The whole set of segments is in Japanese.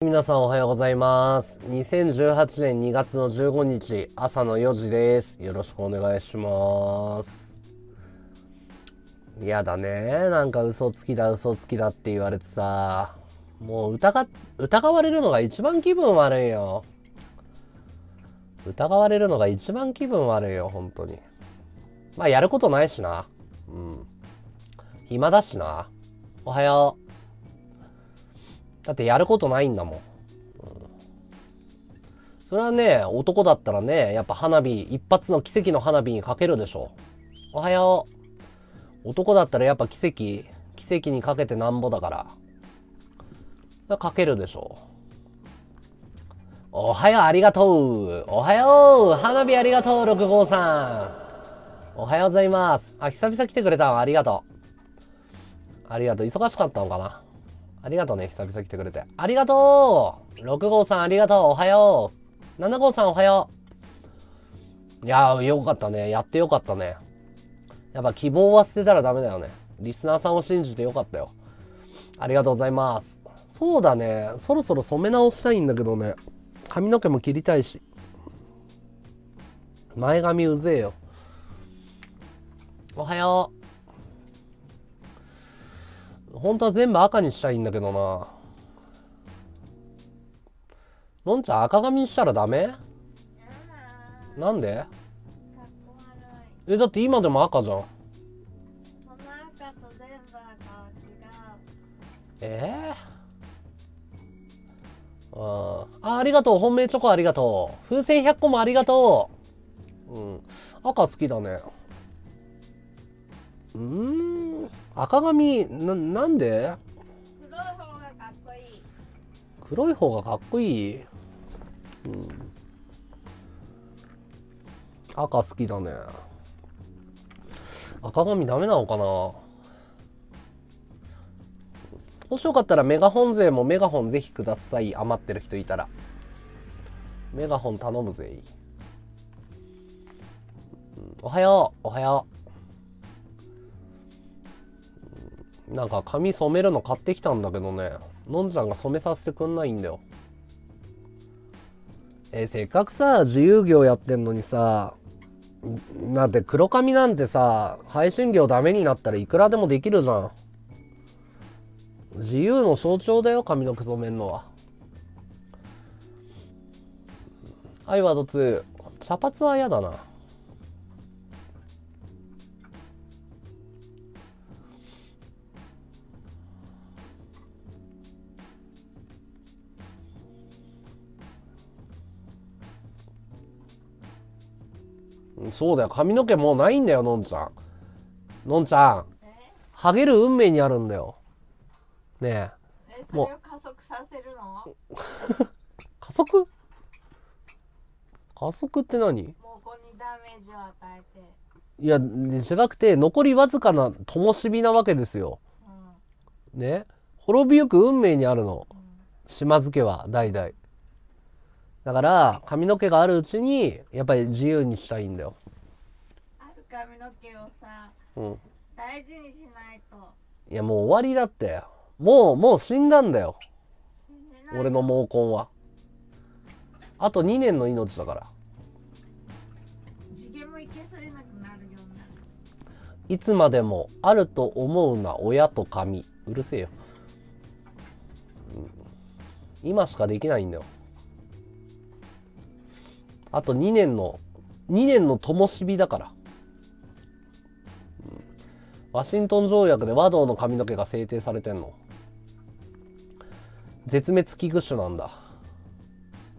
皆さんおはようございます。2018年2月の15日朝の4時です。よろしくお願いします。やだね。なんか嘘つきだって言われてさ。もう疑われるのが一番気分悪いよ。本当に。まあやることないしな。うん。暇だしな。おはよう。だってやることないんだもん、それはね、男だったらね、やっぱ花火、一発の奇跡の花火にかけるでしょ。おはよう。男だったらやっぱ奇跡にかけてなんぼだから。かけるでしょ。おはよう、ありがとう。おはよう、花火ありがとう、6号さん。おはようございます。あ、久々来てくれたの、ありがとう。ありがとう。忙しかったのかな。ありがとうね、久々来てくれて。ありがとう !6 号さんありがとう、おはよう !7 号さんおはよう。いやー、よかったね。やってよかったね。やっぱ希望は捨てたらダメだよね。リスナーさんを信じてよかったよ。ありがとうございます。そうだね、そろそろ染め直したいんだけどね。髪の毛も切りたいし。前髪うぜえよ。おはよう。本当は全部赤にしたいんだけどな。のんちゃん赤髪にしたらダメ？なんで？え、だって今でも赤じゃん。ありがとう。本命チョコありがとう。風船100個もありがとう。うん。赤好きだね。赤髪、なんで黒い方がかっこいい。黒い方がかっこいい、赤好きだね。赤髪ダメなのかな。もしよかったらメガホン勢もメガホンぜひください。余ってる人いたらメガホン頼むぜ。おはよう、おはよう。なんか髪染めるの買ってきたんだけどね、のんちゃんが染めさせてくんないんだよ。せっかくさ、自由業やってんのにさ、だって黒髪なんてさ、配信業ダメになったらいくらでもできるじゃん。自由の象徴だよ、髪の毛染めんのは。はい、ワード2。茶髪は嫌だな。そうだよ、髪の毛もうないんだよ、のんちゃん。のんちゃん、ハゲる運命にあるんだよ。ねえ。それを加速させるの？加速って何？もうこにダメージを与えて。いや、じゃなくて、残りわずかな灯火なわけですよ。ね、滅びゆく運命にあるの。島津家は代々。だから髪の毛があるうちにやっぱり自由にしたいんだよ。ある髪の毛をさ、大事にしないと。いや、もう終わりだって。もう死んだんだよ、俺の毛根は。あと2年の命だから。次元も生かされなくなるような。いつまでもあると思うな、親と髪。うるせえよ、今しかできないんだよ。あと2年の灯火だから。ワシントン条約で和道の髪の毛が制定されてんの。絶滅危惧種なんだ。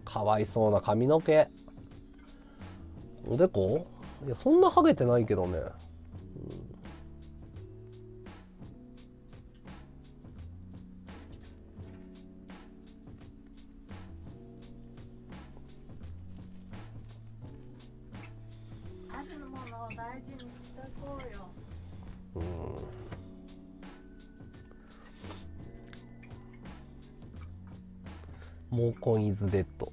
かわいそうな髪の毛。おでこ？いや、そんなハゲてないけどね。毛根イズデッド。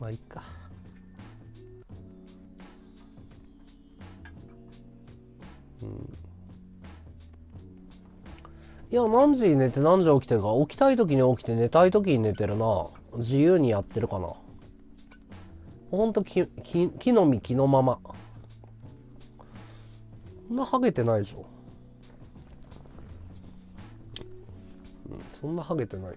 まあいいか。うん。いや、何時に寝て何時起きてるか、起きたい時に起きて寝たい時に寝てるな。自由にやってるかな。ほんと木の実木のまま。そんなハゲてないでしょ。うん、そんなハゲてないよ。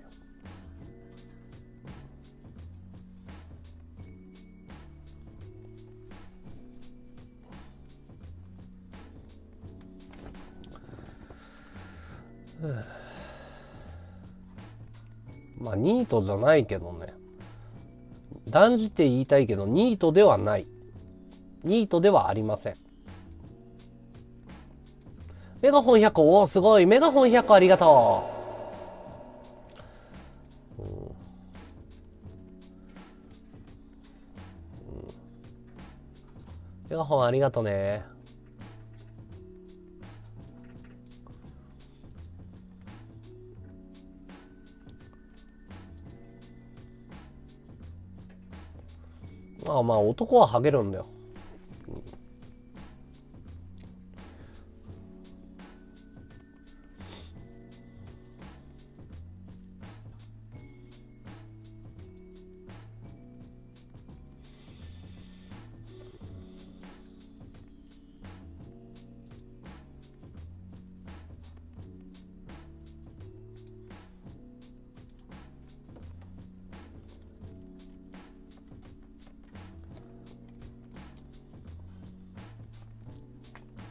まあニートじゃないけどね、断じて言いたいけどニートではない、ニートではありません。メガホン100、おおすごい、メガホン100ありがとう、うんうん、メガホンありがとね。まあまあ男はハゲるんだよ。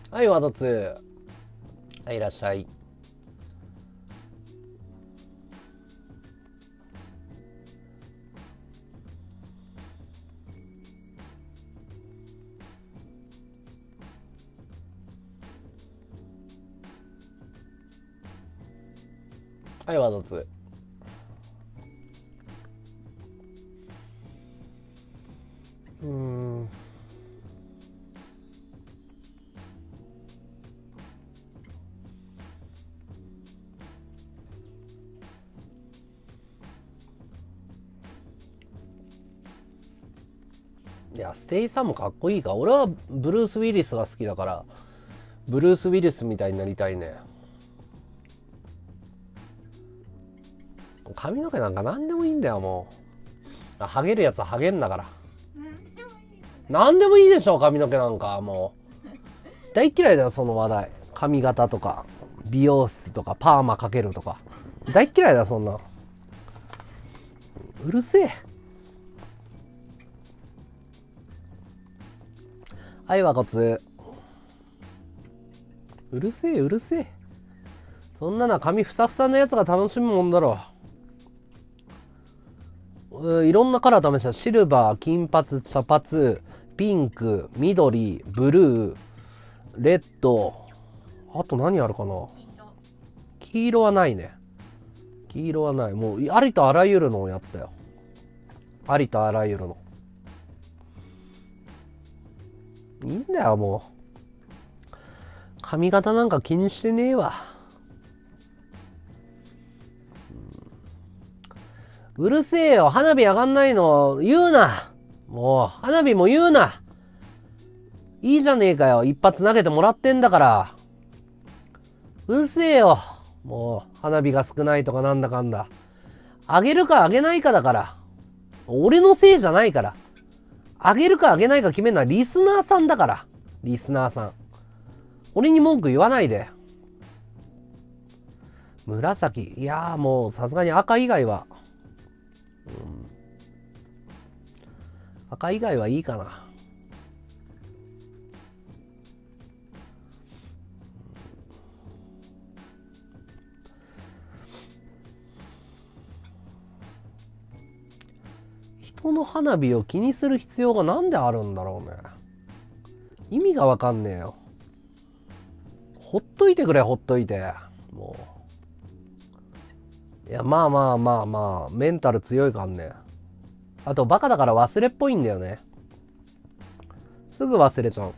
はい、ワード2。はい、いらっしゃい。はい、ワード2。ステイサムかっこいいか。俺はブルース・ウィリスが好きだから、ブルース・ウィリスみたいになりたいね。髪の毛なんか何でもいいんだよ、もう。ハゲるやつはハゲんだから。何でもいいでしょ、髪の毛なんか。もう大嫌いだよ、その話題。髪型とか美容室とかパーマかけるとか大嫌いだよ、そんな。うるせえ。はい、和骨。うるせえ、うるせえ。そんなの髪ふさふさのやつが楽しむもんだろう。いろんなカラー試した。シルバー、金髪、茶髪、ピンク、緑、ブルー、レッド。あと何あるかな。黄色はないね。黄色はない。もうありとあらゆるのをやったよ。ありとあらゆるの。いいんだよ、もう。髪型なんか気にしてねえわ。うるせえよ、花火上がんないの言うな。もう花火も言うな。いいじゃねえかよ、一発投げてもらってんだから。うるせえよ、もう花火が少ないとかなんだかんだ。上げるか上げないかだから。俺のせいじゃないから。あげるかあげないか決めるのはリスナーさんだから。リスナーさん。俺に文句言わないで。紫。いやー、もうさすがに赤以外は。うん、赤以外はいいかな。人の花火を気にする必要がなんであるんだろうね。意味がわかんねえよ。ほっといてくれ、ほっといて。もう。いや、まあまあまあまあ、メンタル強いかんね。あと、バカだから忘れっぽいんだよね。すぐ忘れちゃう。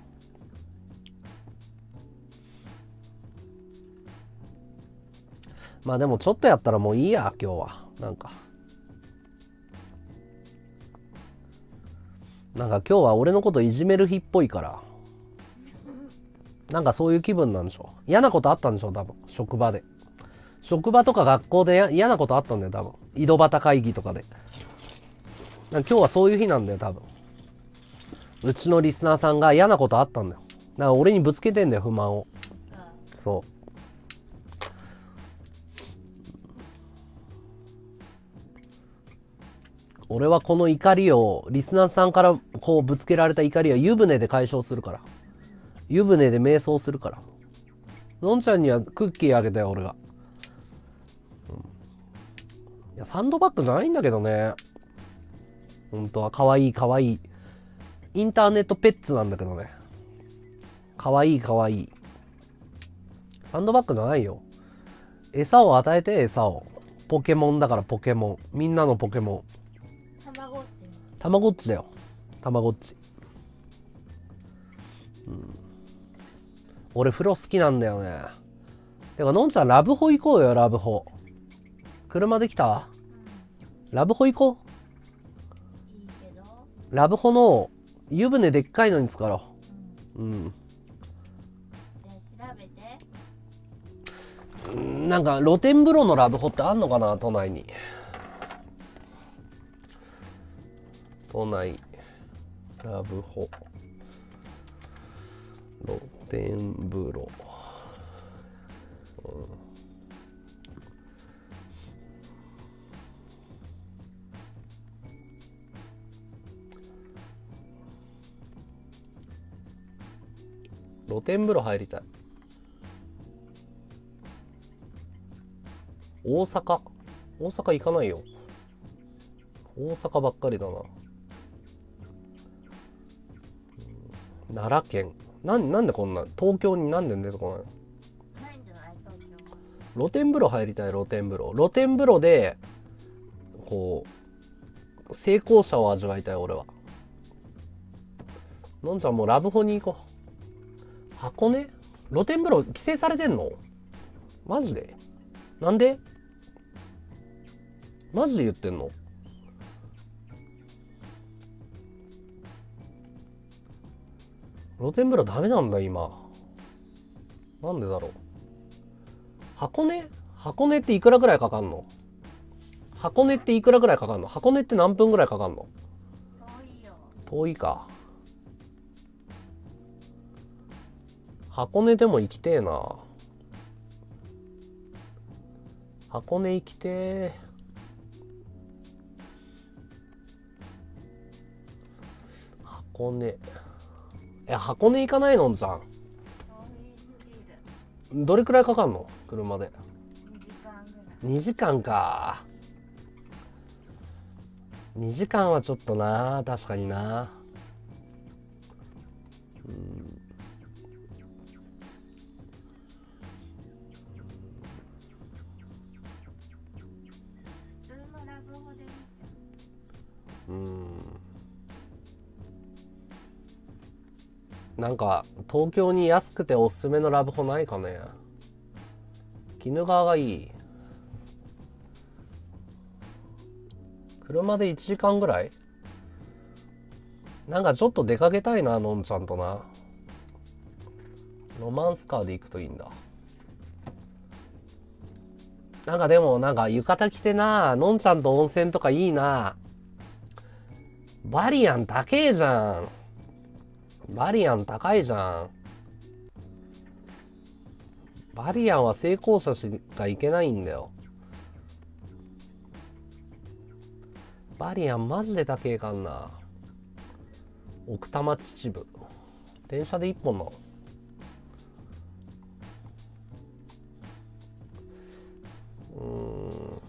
まあでも、ちょっとやったらもういいや、今日は。なんか。なんか今日は俺のこといじめる日っぽいから。なんかそういう気分なんでしょ。嫌なことあったんでしょ、多分。職場で。職場とか学校で嫌なことあったんだよ、多分。井戸端会議とかで。なんか今日はそういう日なんだよ、多分。うちのリスナーさんが嫌なことあったんだよ。だから俺にぶつけてんだよ、不満を。そう。俺はこの怒りを、リスナーさんからこうぶつけられた怒りは湯船で解消するから。湯船で瞑想するから。のんちゃんにはクッキーあげたよ、俺が。うん、いや、サンドバッグじゃないんだけどね。本当は、かわいいかわいい。インターネットペッツなんだけどね。かわいいかわいい。サンドバッグじゃないよ。餌を与えて、餌を。ポケモンだから、ポケモン。みんなのポケモン。たまごっちだよ。たまごっち。うん。俺、風呂好きなんだよね。てか、のんちゃん、ラブホ行こうよ、ラブホ。車で来た？ラブホ行こう。いいけど。ラブホの、湯船でっかいのに使おう。うん。じゃあ調べて。なんか、露天風呂のラブホってあんのかな、都内に。都内ラブホ露天風呂、うん、露天風呂入りたい。大阪行かないよ。大阪ばっかりだな。奈良県。なんでこんな東京になんで出てこないの。ないんじゃない東京。露天風呂入りたい。露天風呂でこう成功者を味わいたい。俺はのんちゃんもうラブホに行こう。箱根露天風呂規制されてんのマジで。なんでマジで言ってんの。露天風呂ダメなんだ今。なんでだろう。箱根っていくらぐらいかかんの。箱根って何分ぐらいかかんの。遠いよ。遠いか。箱根でも行きてえな。箱根行きてえ。箱根。箱根行かないのんちゃん。どれくらいかかんの車で。2時間か。2時間はちょっとな。確かにな。うん。なんか東京に安くておすすめのラブホないかね。鬼怒川がいい。車で1時間ぐらい。なんかちょっと出かけたいな、のんちゃんとな。ロマンスカーで行くといいんだ。なんかでもなんか浴衣着てな、のんちゃんと温泉とかいいな。バリアン高えじゃん。バリアン高いじゃん。バリアンは成功者しか行けないんだよ。バリアンマジで高えかんな。奥多摩秩父。電車で一本の。後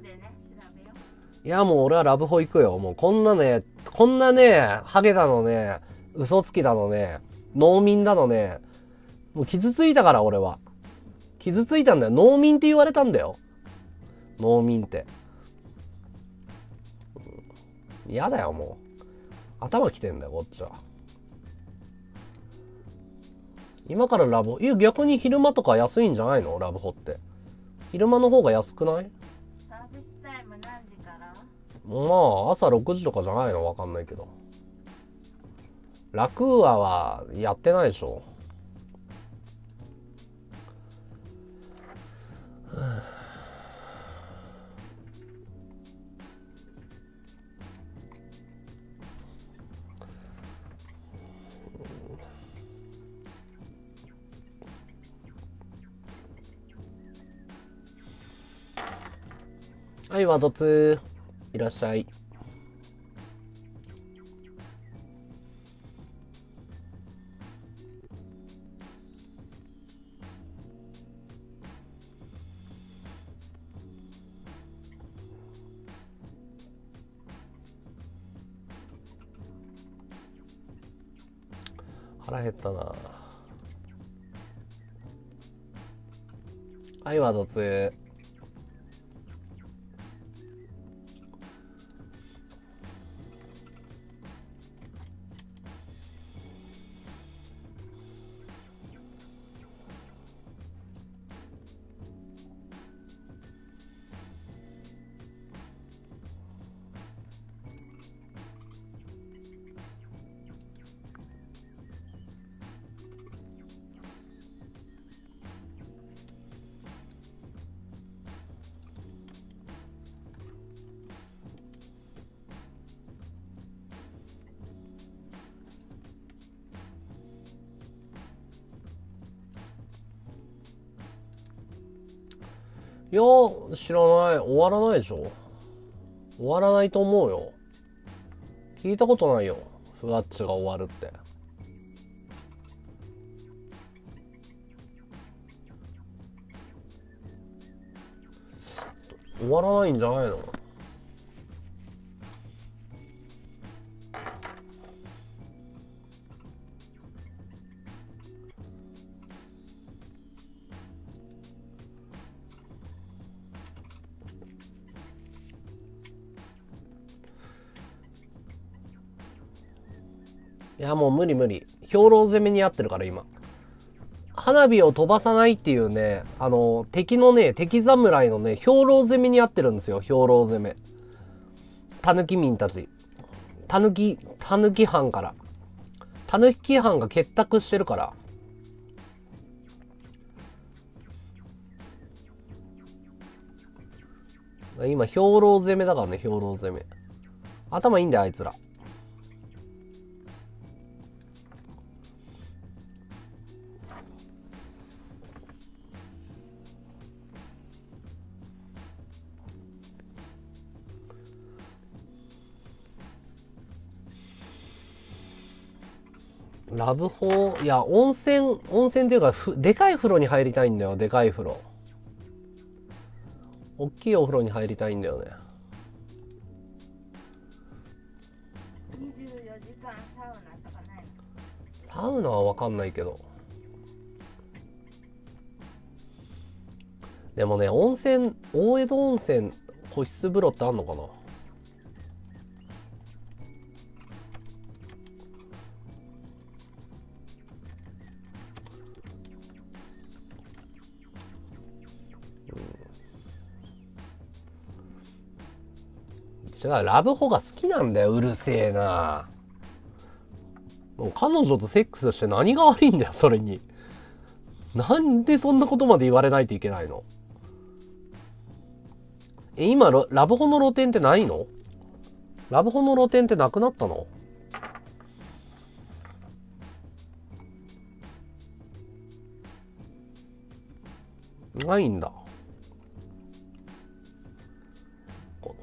でね、調べよう。いやもう俺はラブホ行くよ。もうこんなね、ハゲだのね、嘘つきだのね、農民だのね、もう傷ついたから俺は。傷ついたんだよ。農民って言われたんだよ。農民って。嫌だよ、もう。頭きてんだよ、こっちは。今からラブホ。いや、逆に昼間とか安いんじゃないのラブホって。昼間の方が安くない？サービスタイム何時から？まあ朝6時とかじゃないの？わかんないけど。ラクーアはやってないでしょ。はい、ワドツーいらっしゃい。腹減ったな。はい、ワドツー。いやー、知らない。終わらないでしょ。終わらないと思うよ。聞いたことないよ、ふわっちが終わるって。終わらないんじゃないの？いやもう無理無理。兵糧攻めに合ってるから今。花火を飛ばさないっていうね、敵のね、敵侍のね、兵糧攻めに合ってるんですよ、兵糧攻め。狸民たち。狸藩から。狸藩が結託してるから。今、兵糧攻めだからね、兵糧攻め。頭いいんだよ、あいつら。ラブホー、いや、温泉というか、でかい風呂に入りたいんだよ、でかい風呂。おっきいお風呂に入りたいんだよね。24時間サウナとかないの？サウナはわかんないけど。でもね、温泉、大江戸温泉、個室風呂ってあんのかな？違う、ラブホが好きなんだよ。うるせえな。もう彼女とセックスして何が悪いんだよ、それに。なんでそんなことまで言われないといけないの？え、今ラブホの露店ってないの？ラブホの露店ってなくなったの？ないんだ。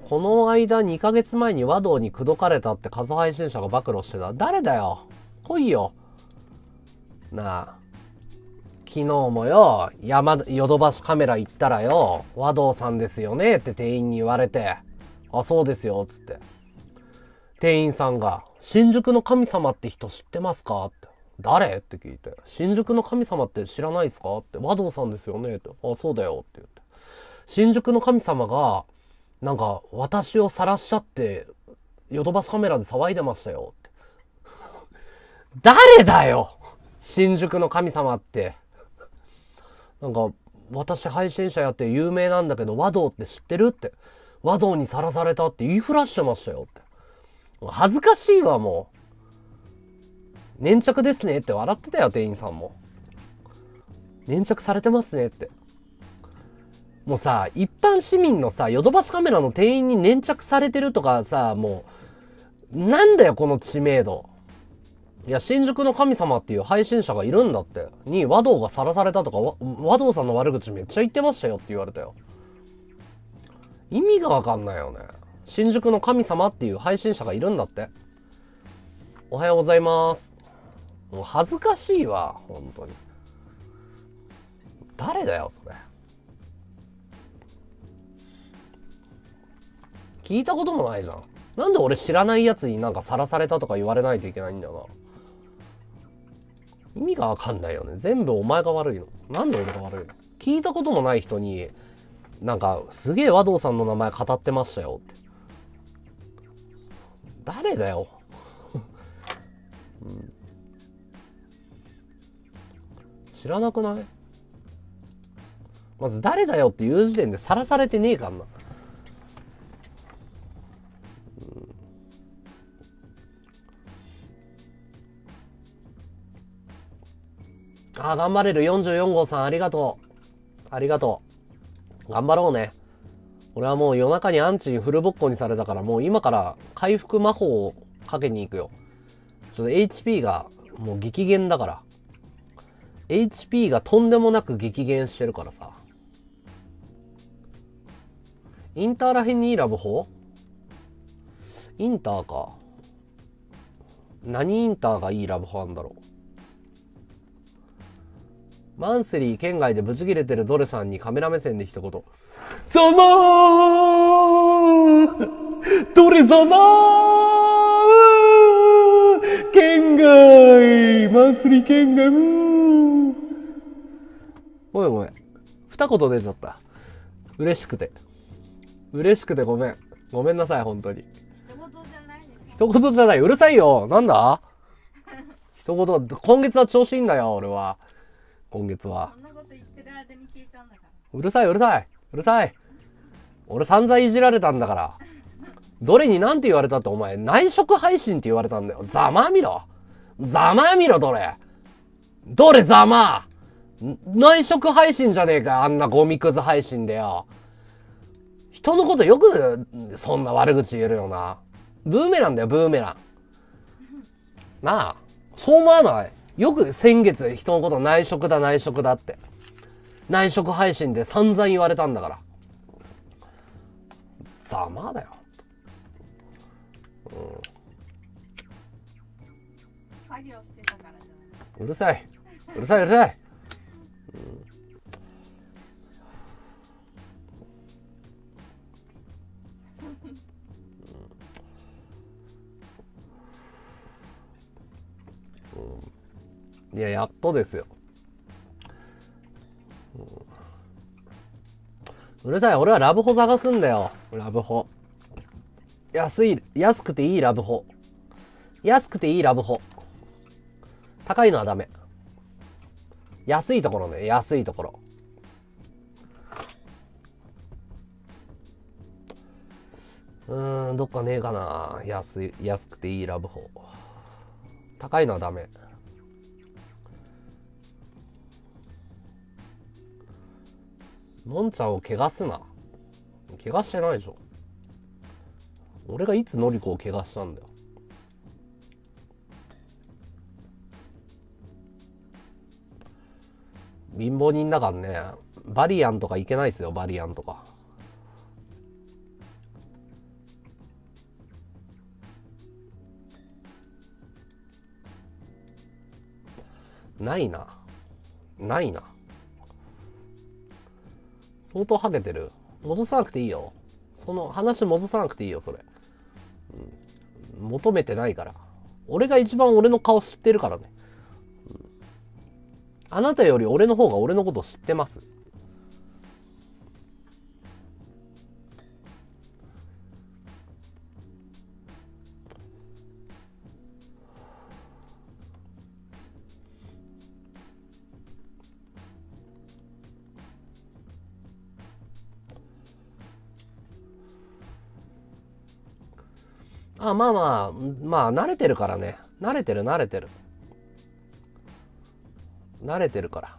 この間2ヶ月前に和道に口説かれたってカズ配信者が暴露してた。誰だよ。来いよ。なあ。昨日もよ、ヨドバシカメラ行ったらよ、和道さんですよねって店員に言われて、あ、そうですよ、つって。店員さんが、新宿の神様って人知ってますかって。誰って聞いて、新宿の神様って知らないですかって。和道さんですよねって。あ、そうだよって言って。新宿の神様が、なんか、私を晒しちゃって、ヨドバシカメラで騒いでましたよって。誰だよ！新宿の神様って。なんか、私配信者やって有名なんだけど、和道って知ってるって。和道にさらされたって言いふらしてましたよって。恥ずかしいわ、もう。粘着ですねって笑ってたよ、店員さんも。粘着されてますねって。もうさ、一般市民のさ、ヨドバシカメラの店員に粘着されてるとかさ、もう、なんだよ、この知名度。いや、新宿の神様っていう配信者がいるんだって。に、和道がさらされたとか、和道さんの悪口めっちゃ言ってましたよって言われたよ。意味がわかんないよね。新宿の神様っていう配信者がいるんだって。おはようございます。もう恥ずかしいわ、本当に。誰だよ、それ。聞いたこともないじゃん。なんで俺知らないやつになんかさらされたとか言われないといけないんだよな。意味がわかんないよね。全部お前が悪いの。なんで俺が悪いの。聞いたこともない人になんかすげえ和道さんの名前語ってましたよって。誰だよ。うん、知らなくない？まず誰だよっていう時点でさらされてねえかんな。あ、頑張れる44号さん、ありがとう。ありがとう。頑張ろうね。俺はもう夜中にアンチフルボッコにされたから、もう今から回復魔法をかけに行くよ。ちょっと HP がもう激減だから。HP がとんでもなく激減してるからさ。インターらへんにラブホ？インターか。何インターがいいラブホなんだろう。マンスリー県外でブチ切れてるドルさんにカメラ目線で一言。ざまードルざまー県外マンスリー県外ごめんごめん。二言出ちゃった。嬉しくて。嬉しくてごめん。ごめんなさい、本当に。一言じゃないです。一言じゃない。うるさいよ。なんだ一言、今月は調子いいんだよ、俺は。今月は。うるさい、うるさい、うるさい。俺散々いじられたんだから。どれに何て言われたってお前、内職配信って言われたんだよ。ざまみろ。ざまみろ、どれ。どれざま。内職配信じゃねえか、あんなゴミクズ配信でよ。人のことよく、そんな悪口言えるよな。ブーメランだよ、ブーメラン。なあ、そう思わない？よく先月人のこと内職だ内職だって内職配信で散々言われたんだから。ざまだよ、うん、作業してたからじゃない。うるさいうるさいうるさい、うん、いや、やっとですよ。うるさい、俺はラブホ探すんだよ。ラブホ。安くていいラブホ。安くていいラブホ。高いのはダメ。安いところね、安いところ。どっかねえかな。安くていいラブホ。高いのはダメ。のんちゃんを怪我すな。怪我してないでしょ。俺がいつのりこを怪我したんだよ。貧乏人だからね。バリアンとかいけないですよ、バリアンとか。ないな。ないな。相当ハゲてる。戻さなくていいよ。その話戻さなくていいよ、それ。うん、求めてないから。俺が一番俺の顔知ってるからね、うん。あなたより俺の方が俺のこと知ってます。あ、まあまあ、まあ、慣れてるからね。慣れてるから。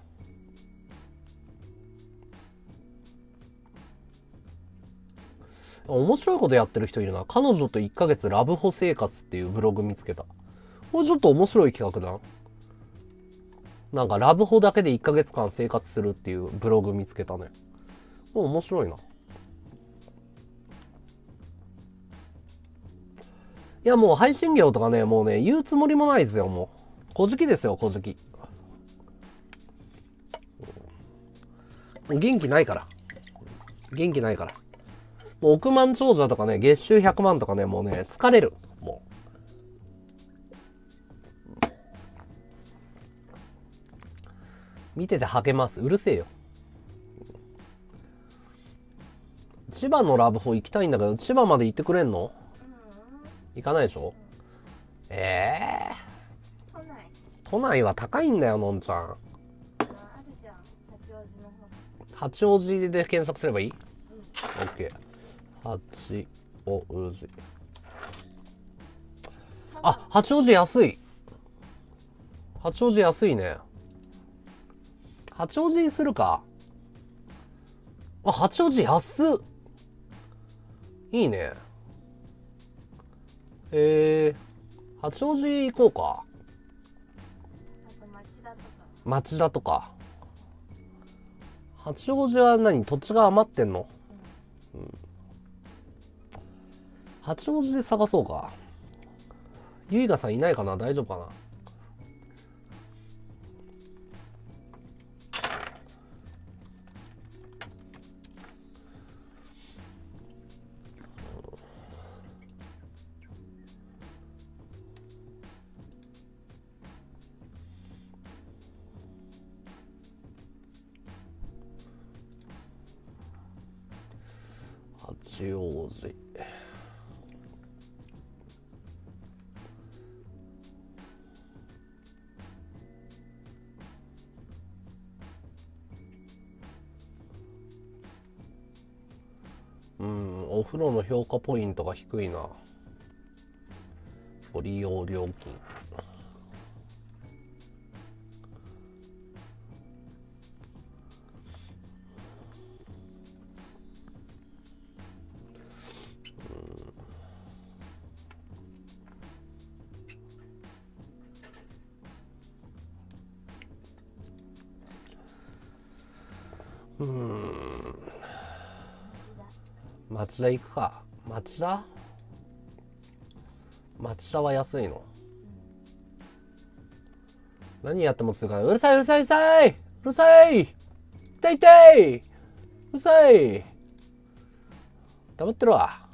面白いことやってる人いるな。彼女と1ヶ月ラブホ生活っていうブログ見つけた。これちょっと面白い企画だな。なんかラブホだけで1ヶ月間生活するっていうブログ見つけたね。もう面白いな。いやもう配信業とかね、もうね、言うつもりもないですよ、もう。小じきですよ、小じき。元気ないから。元気ないから。もう億万長者とかね、月収100万とかね、もうね、疲れる。もう。見ててはけます。うるせえよ。千葉のラブホ行きたいんだけど、千葉まで行ってくれんの？行かないでしょ？都内は高いんだよ、のんちゃん。あるじゃん、八王子の方。八王子で検索すればいい？うん。オッケー。八王子。あ、八王子安い。八王子安いね。八王子にするか。あ、八王子安っ。いいね。八王子行こうか。町田とか。八王子は何？土地が余ってんの？うんうん、八王子で探そうか。ゆいがさんいないかな？大丈夫かな？八王子。うん、お風呂の評価ポイントが低いな。ご利用料金。町田行くか。町田は安いの。何やってもつかない。うるさい。黙ってるわ。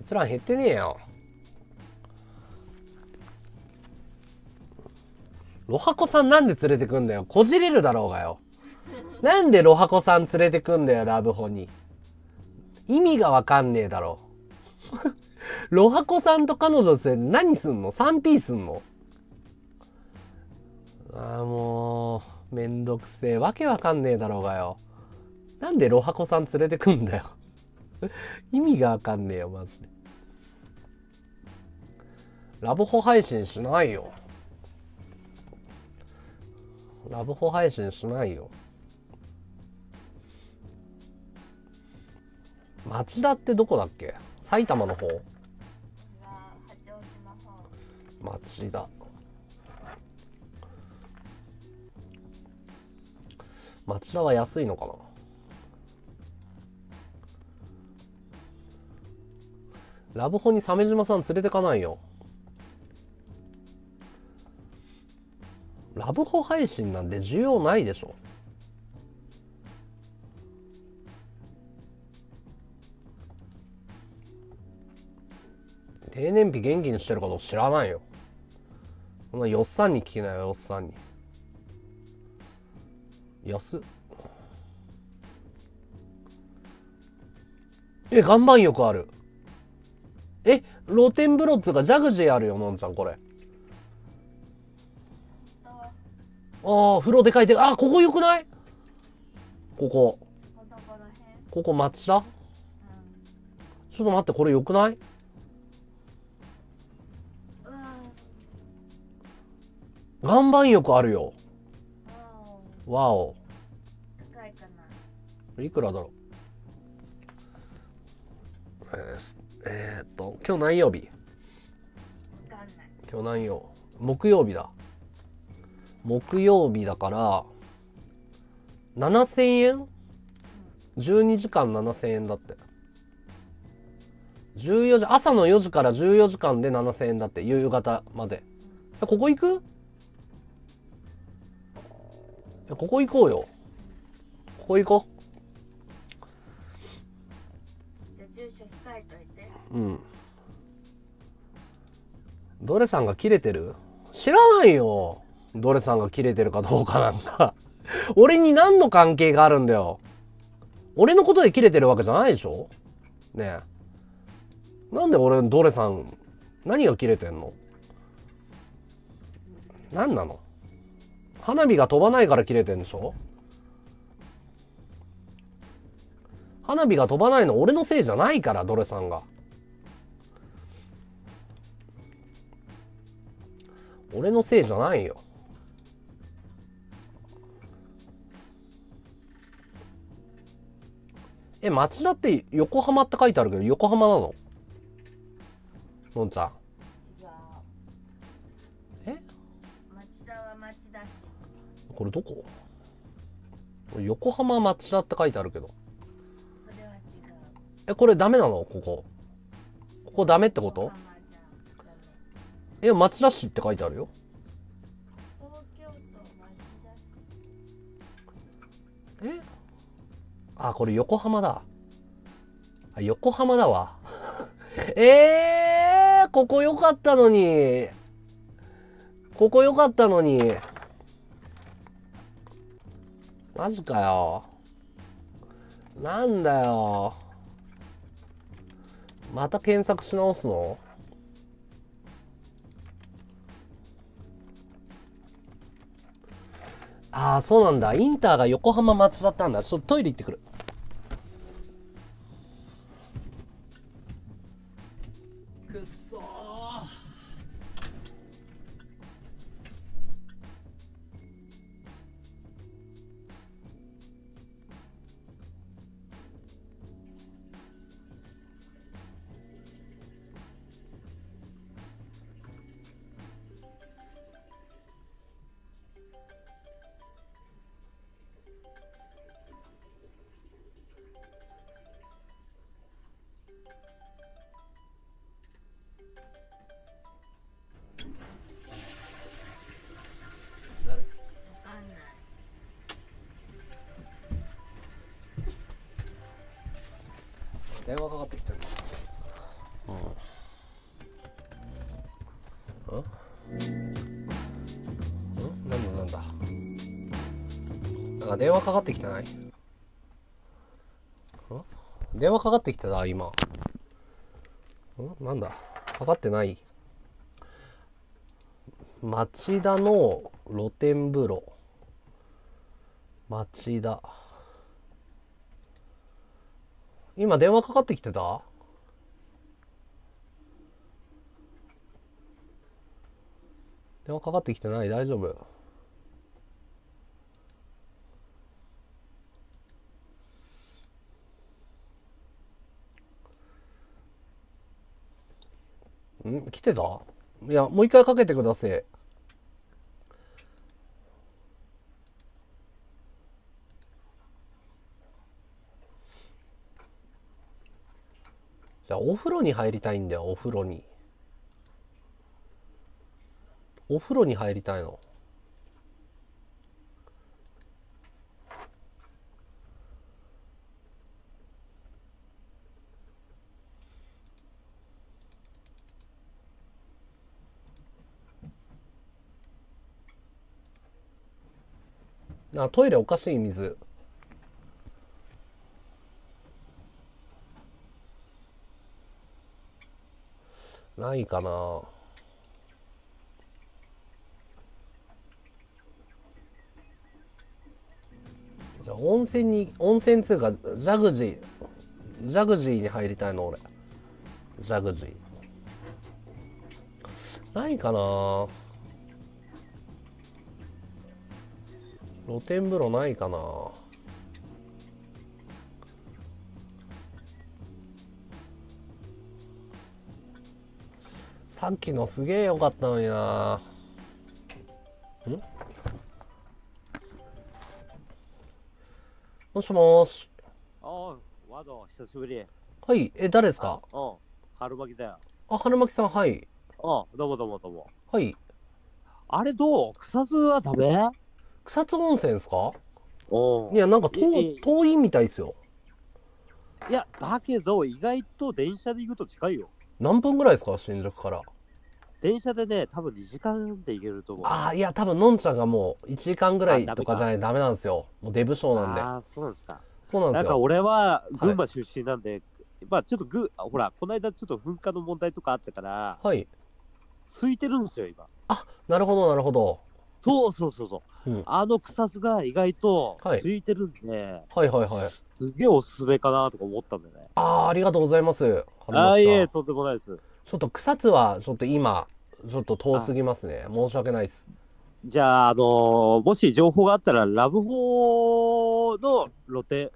閲覧減ってねえよ。ロハコさんなんで連れてくんだよ。こじれるだろうがよ。なんでロハコさん連れてくんだよ、ラブホに。意味がわかんねえだろ。ロハコさんと彼女って何すんの？ 3P すんの？ああ、もう、めんどくせえ。わけわかんねえだろうがよ。なんでロハコさん連れてくんだよ。意味がわかんねえよ、マジで。ラブホ配信しないよ。ラブホ配信しないよ。町田ってどこだっけ？埼玉の方？町田。町田は安いのかな？ラブホに鮫島さん連れてかないよ。ラブホ配信なんて需要ないでしょ。定年日元気にしてること知らないよ。こんなよっさんに聞きなよ、よっさんに。安っ。え、岩盤浴ある。え、露天風呂っつうかジャグジーあるよ、のんちゃん、これ。ああ、風呂でかいで、あ、ここ良くない？ここ。ここ松田？ちょっと待って、これ良くない？岩盤浴あるよ。わお。高いかな。いくらだろう。今日何曜日？わかんない。今日何曜？木曜日だ。木曜日だから7000円？ 12 時間7000円だって。14時、朝の4時から14時間で7000円だって、夕方まで。ここ行く？ここ行こうよ。ここ行こう。じゃ住所控えといて。うん。ドレさんが切れてる？知らないよ。ドレさんが切れてるかどうかなんか。俺に何の関係があるんだよ。俺のことで切れてるわけじゃないでしょ？ねえ。なんで俺、ドレさん、何が切れてんの？何なの？花火が飛ばないから切れてんでしょ？花火が飛ばないの俺のせいじゃないから、ドレさんが。俺のせいじゃないよ。え、町田って横浜って書いてあるけど、横浜なの？のんちゃん。え？町田は町田市。これどこ？横浜町田って書いてあるけど。それは違う。え、これダメなの？ここ。ここダメってこと？いや、町田市って書いてあるよ。東京都町田市。え？あ、これ横浜だ。あ、横浜だわ。ここ良かったのに。ここ良かったのに。マジかよ。なんだよ。また検索し直すの？ああ、そうなんだ。インターが横浜松田だったんだ。ちょっとトイレ行ってくる。電話かかってきてる。うん。うん？なんだ。なんか電話かかってきてない？うん？電話かかってきてた今。うん？なんだ。かかってない。町田の露天風呂。町田。今電話かかってきてた？電話かかってきてない？大丈夫？ん？来てた？いや、もう一回かけてください。お風呂に入りたいんだよ。お風呂に。お風呂に入りたいの。あ、トイレおかしい水。ないかな。じゃあ温泉つうかジャグジーに入りたいの俺。ジャグジーないかな。露天風呂ないかな。さっきのすげえ良かったのにな。ん？もしもーし。ああ、ワド、久しぶり。はい、誰ですか？うん、春巻だよ。あ、春巻さん、はい。うん、どうも。はい。あれどう？草津はダメ？草津温泉ですか？うん。いや、なんか遠いみたいですよ。いや、だけど、意外と電車で行くと近いよ。何分ぐらいですか、新宿から。電車でね、多分2時間で行けると思う。ああ、いや、多分、のんちゃんがもう1時間ぐらいとかじゃない、ダメなんですよ。もうデブショーなんで。ああ、そうなんですか。そうなんですよ。なんか俺は群馬出身なんで、はい、まあちょっとほら、この間ちょっと噴火の問題とかあったから、はい。空いてるんですよ、今。あ、なるほど。そう。うん、あの草津が意外と空いてるんで、はい。すげえおすすめかなとか思ったんだよね。ああ、ありがとうございます。ああ、いえ、とんでもないです。ちょっと草津はちょっと今、ちょっと遠すぎますね。申し訳ないです。じゃあ、もし情報があったら、ラブホの露店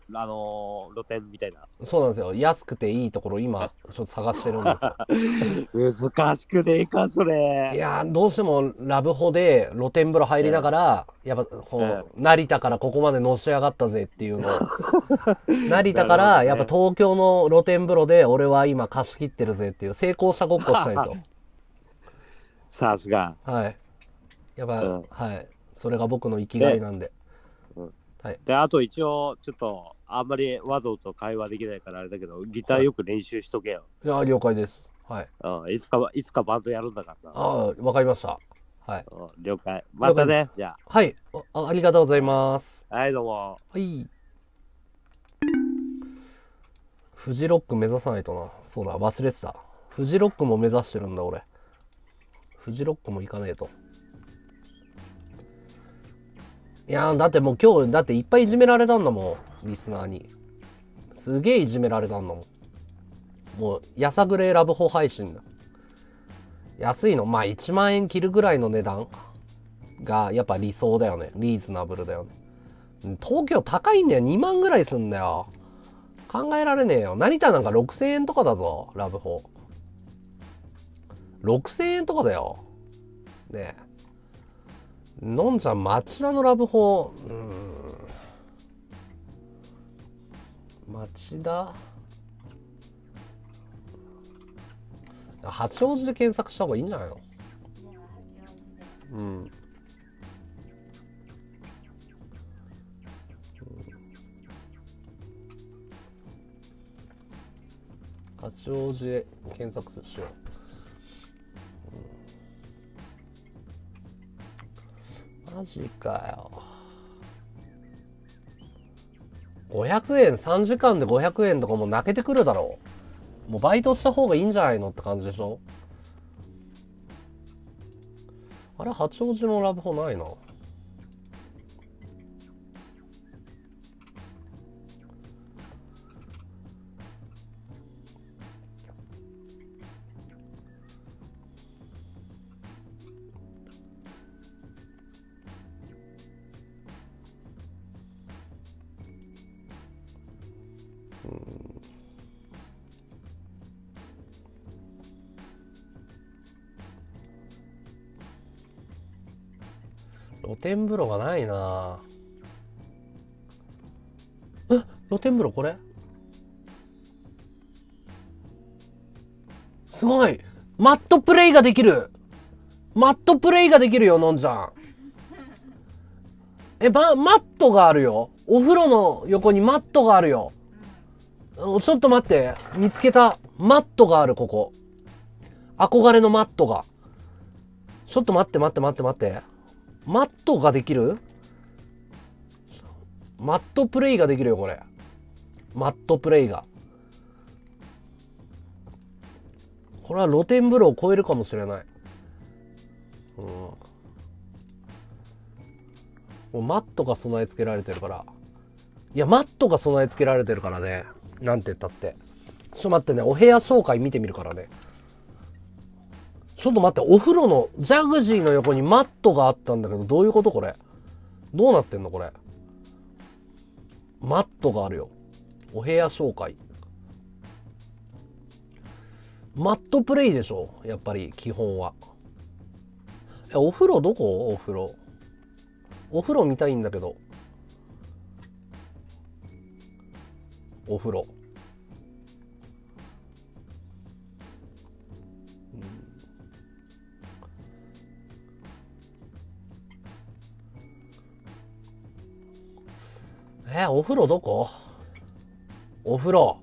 みたいな。そうなんですよ。安くていいところ、今、ちょっと探してるんですよ。難しくねえか、それ。いや、どうしてもラブホで露天風呂入りながら、やっぱ、成田からここまでのし上がったぜっていうのを。成田から、やっぱ東京の露天風呂で、俺は今貸し切ってるぜっていう、成功したごっこしたいんですよ。さすが。はい。やっぱ、うん、はい、それが僕の生きがいなんで。うん、はい。で、あと一応、ちょっと、あんまり和道と会話できないからあれだけど、ギターよく練習しとけよ。はい、いや、了解です。はい。うん、いつかバンドやるんだからな。ああ、わかりました。はい。うん、了解。またね、じゃあ。はい。ありがとうございます。はい、どうも。はい。フジロック目指さないとな。そうだ、忘れてた。フジロックも目指してるんだ、俺。フジロックも行かねえと。いやー、だってもう今日、だっていっぱいいじめられたんだもん、リスナーに。すげえいじめられたんだもん。もう、やさぐれラブホ配信だ。安いの、まあ1万円切るぐらいの値段が、やっぱ理想だよね。リーズナブルだよね。東京高いんだよ。2万ぐらいすんだよ。考えられねえよ。成田なんか6000円とかだぞ、ラブホ。6000円とかだよ。ねえ。のんちゃん、町田のラブホ、町田、八王子で検索した方がいいんじゃないの。うん。八王子で検索するしよう。マジかよ。500円、3時間で500円とかもう泣けてくるだろう。もうバイトした方がいいんじゃないのって感じでしょ。あれ、八王子のラブホないな。露天風呂がないなぁ。露天風呂これすごい。マットプレイができるよ、のんちゃん。マットがあるよ。お風呂の横にマットがあるよ。ちょっと待って。見つけた。マットがある、ここ。憧れのマットが。ちょっと待って。マットができる？マットプレイができるよ、これ。マットプレイが。これは露天風呂を超えるかもしれない。うん。もうマットが備え付けられてるから。いや、マットが備え付けられてるからね。なんて言ったって。ちょっと待ってね、お部屋紹介見てみるからね。ちょっと待って、お風呂のジャグジーの横にマットがあったんだけど、どういうことこれ。どうなってんのこれ。マットがあるよ。お部屋紹介。マットプレイでしょやっぱり、基本は。え、お風呂どこ？お風呂。お風呂見たいんだけど。お風呂。お風呂どこ？お風呂。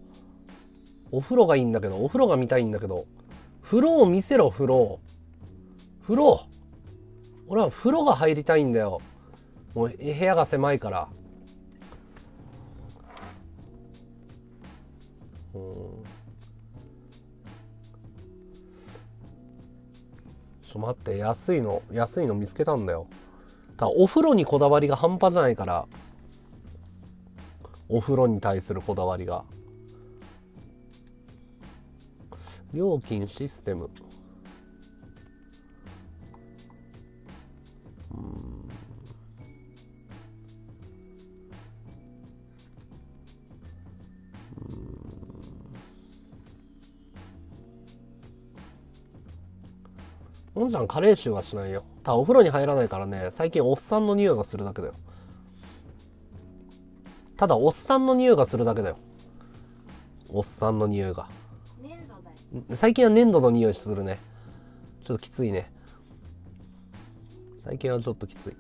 お風呂がいいんだけど、お風呂が見たいんだけど。風呂を見せろ、風呂。風呂。俺は風呂が入りたいんだよ。もう部屋が狭いから。ちょっと待って、安いの見つけたんだよ。ただお風呂にこだわりが半端じゃないから。お風呂に対するこだわりが。料金システム。もんじゃん加齢臭はしないよ。ただお風呂に入らないからね、最近おっさんの匂いがするだけだよ。ただおっさんの匂いがするだけだよ。おっさんの匂いが。最近は粘土の匂いするね。ちょっときついね。最近はちょっときつい。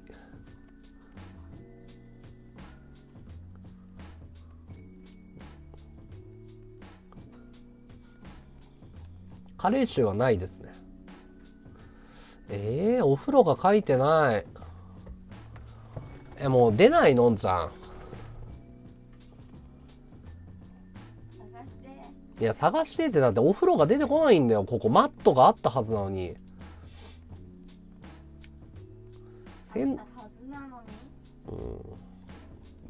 加齢臭はないですね。お風呂が書いてない。もう出ないのんちゃん。いや、探してって、だってお風呂が出てこないんだよ。ここマットがあったはずなのに。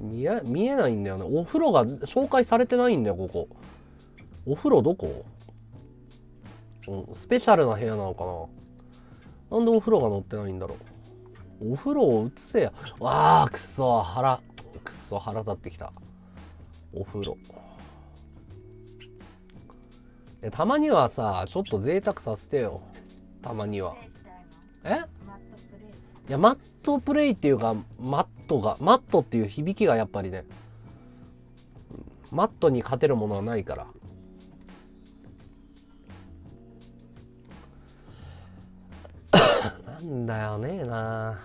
見えないんだよね。お風呂が紹介されてないんだよ、ここ。お風呂どこ？スペシャルな部屋なのかな。なんでお風呂が載ってないんだろう。お風呂を映せや。わあ、くそ、くそ、腹立ってきた。お風呂。たまにはさ、ちょっと贅沢させてよ。たまには。いや、マットプレイっていうか、マットっていう響きがやっぱりね、マットに勝てるものはないから。なんだよねえな。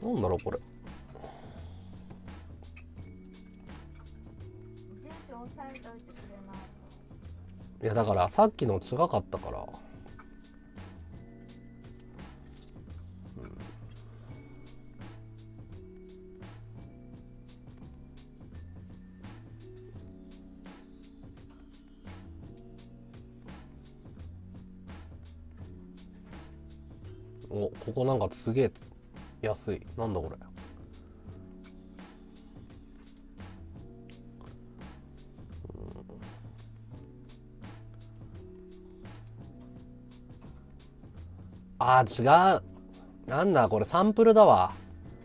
なんだろうこれ。いやだからさっきの違かったから。お、ここなんかすげえ。安い。なんだこれ。あー違う。なんだこれサンプルだわ。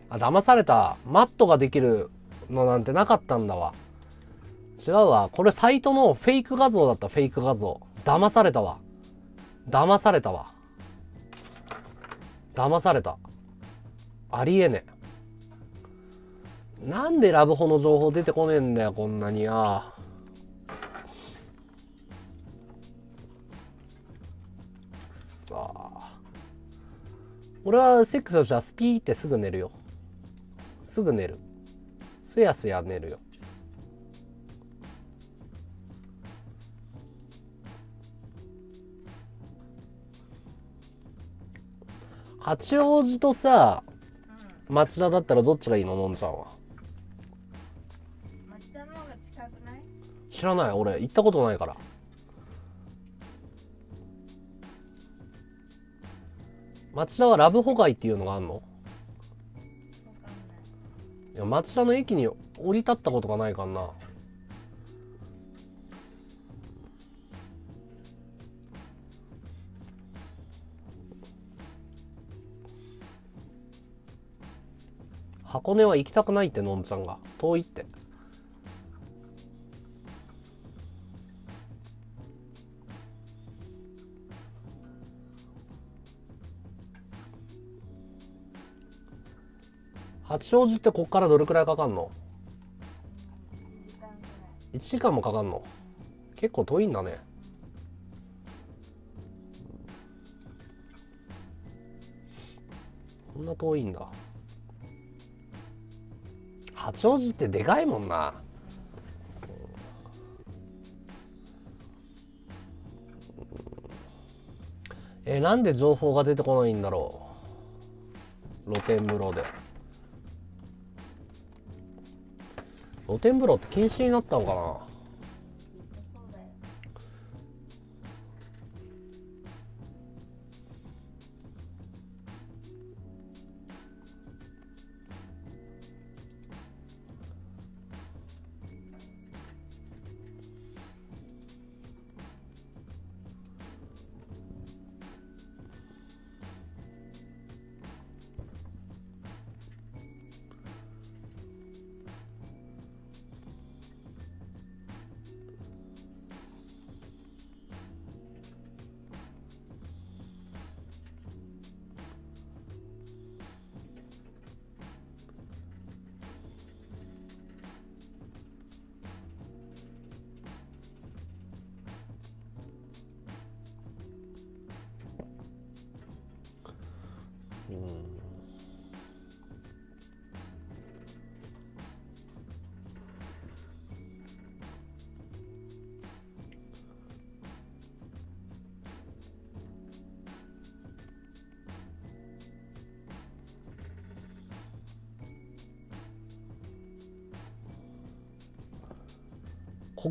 あ、騙された。マットができるのなんてなかったんだわ。違うわ。これサイトのフェイク画像だった。フェイク画像。騙されたわ。騙されたわ。騙された。ありえねえ。なんでラブホの情報出てこねえんだよこんなに。あくそ。俺はセックスをしたらスピーってすぐ寝るよ。すぐ寝る。すやすや寝るよ。八王子とさ町田だったらどっちがいいの、のんちゃんは。町田の方が近くない？知らない、俺行ったことないから。町田はラブホ街っていうのがあんの？いや、町田の駅に降り立ったことがないかな。箱根は行きたくないって、のんちゃんが遠いって。八王子ってこっからどれくらいかかんの？1時間もかかんの？結構遠いんだね。こんな遠いんだ。八王子ってでかいもんな。なんで情報が出てこないんだろう。露天風呂で。露天風呂って禁止になったのかな。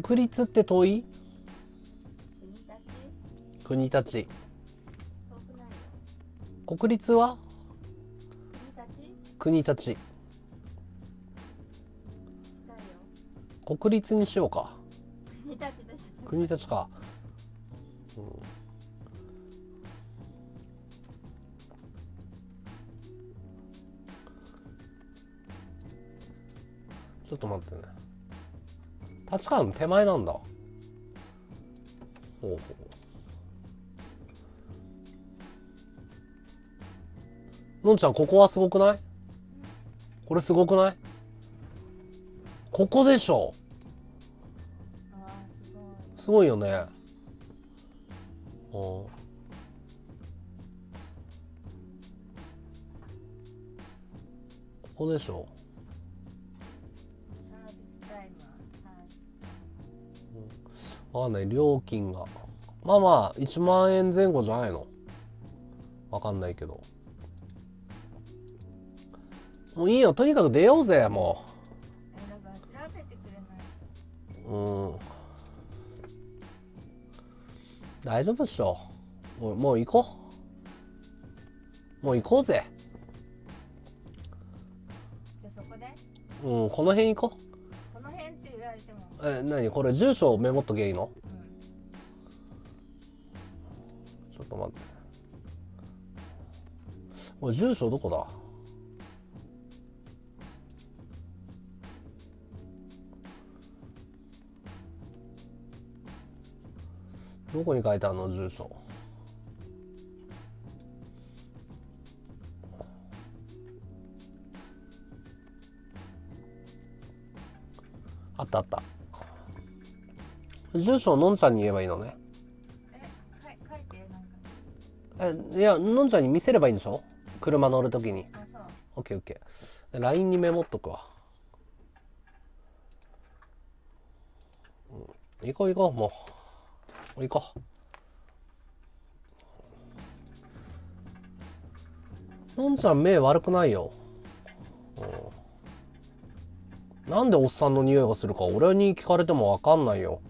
国立って遠い？国立。国立。国立は？国立。国立。国立にしようか。国立でしょ。国立か。うん、ちょっと待ってね。立川の手前なんだ。ほうほう。のんちゃん、ここはすごくない？これすごくない？ここでしょ。すごいよね。うん、ここでしょ。わかんない、料金がまあまあ1万円前後じゃないの？わかんないけど、もういいよ、とにかく出ようぜ。もうなんか調べてくれない？うん、大丈夫っしょ。もう行こう、もう行こうぜ。じゃあそこで、うん、この辺行こう。何これ、住所をメモっとけいいの？うん、ちょっと待って、おい、住所どこだ？どこに書いてあるの、住所。あったあった。住所をのんちゃんに言えばいいのね。いや、のんちゃんに見せればいいんでしょ、車乗るときに。オッケーオッケー。LINE にメモっとくわ。うん、行こう行こう、もう行こう。のんちゃん目悪くないよ。なんでおっさんの匂いがするか俺に聞かれても分かんないよ。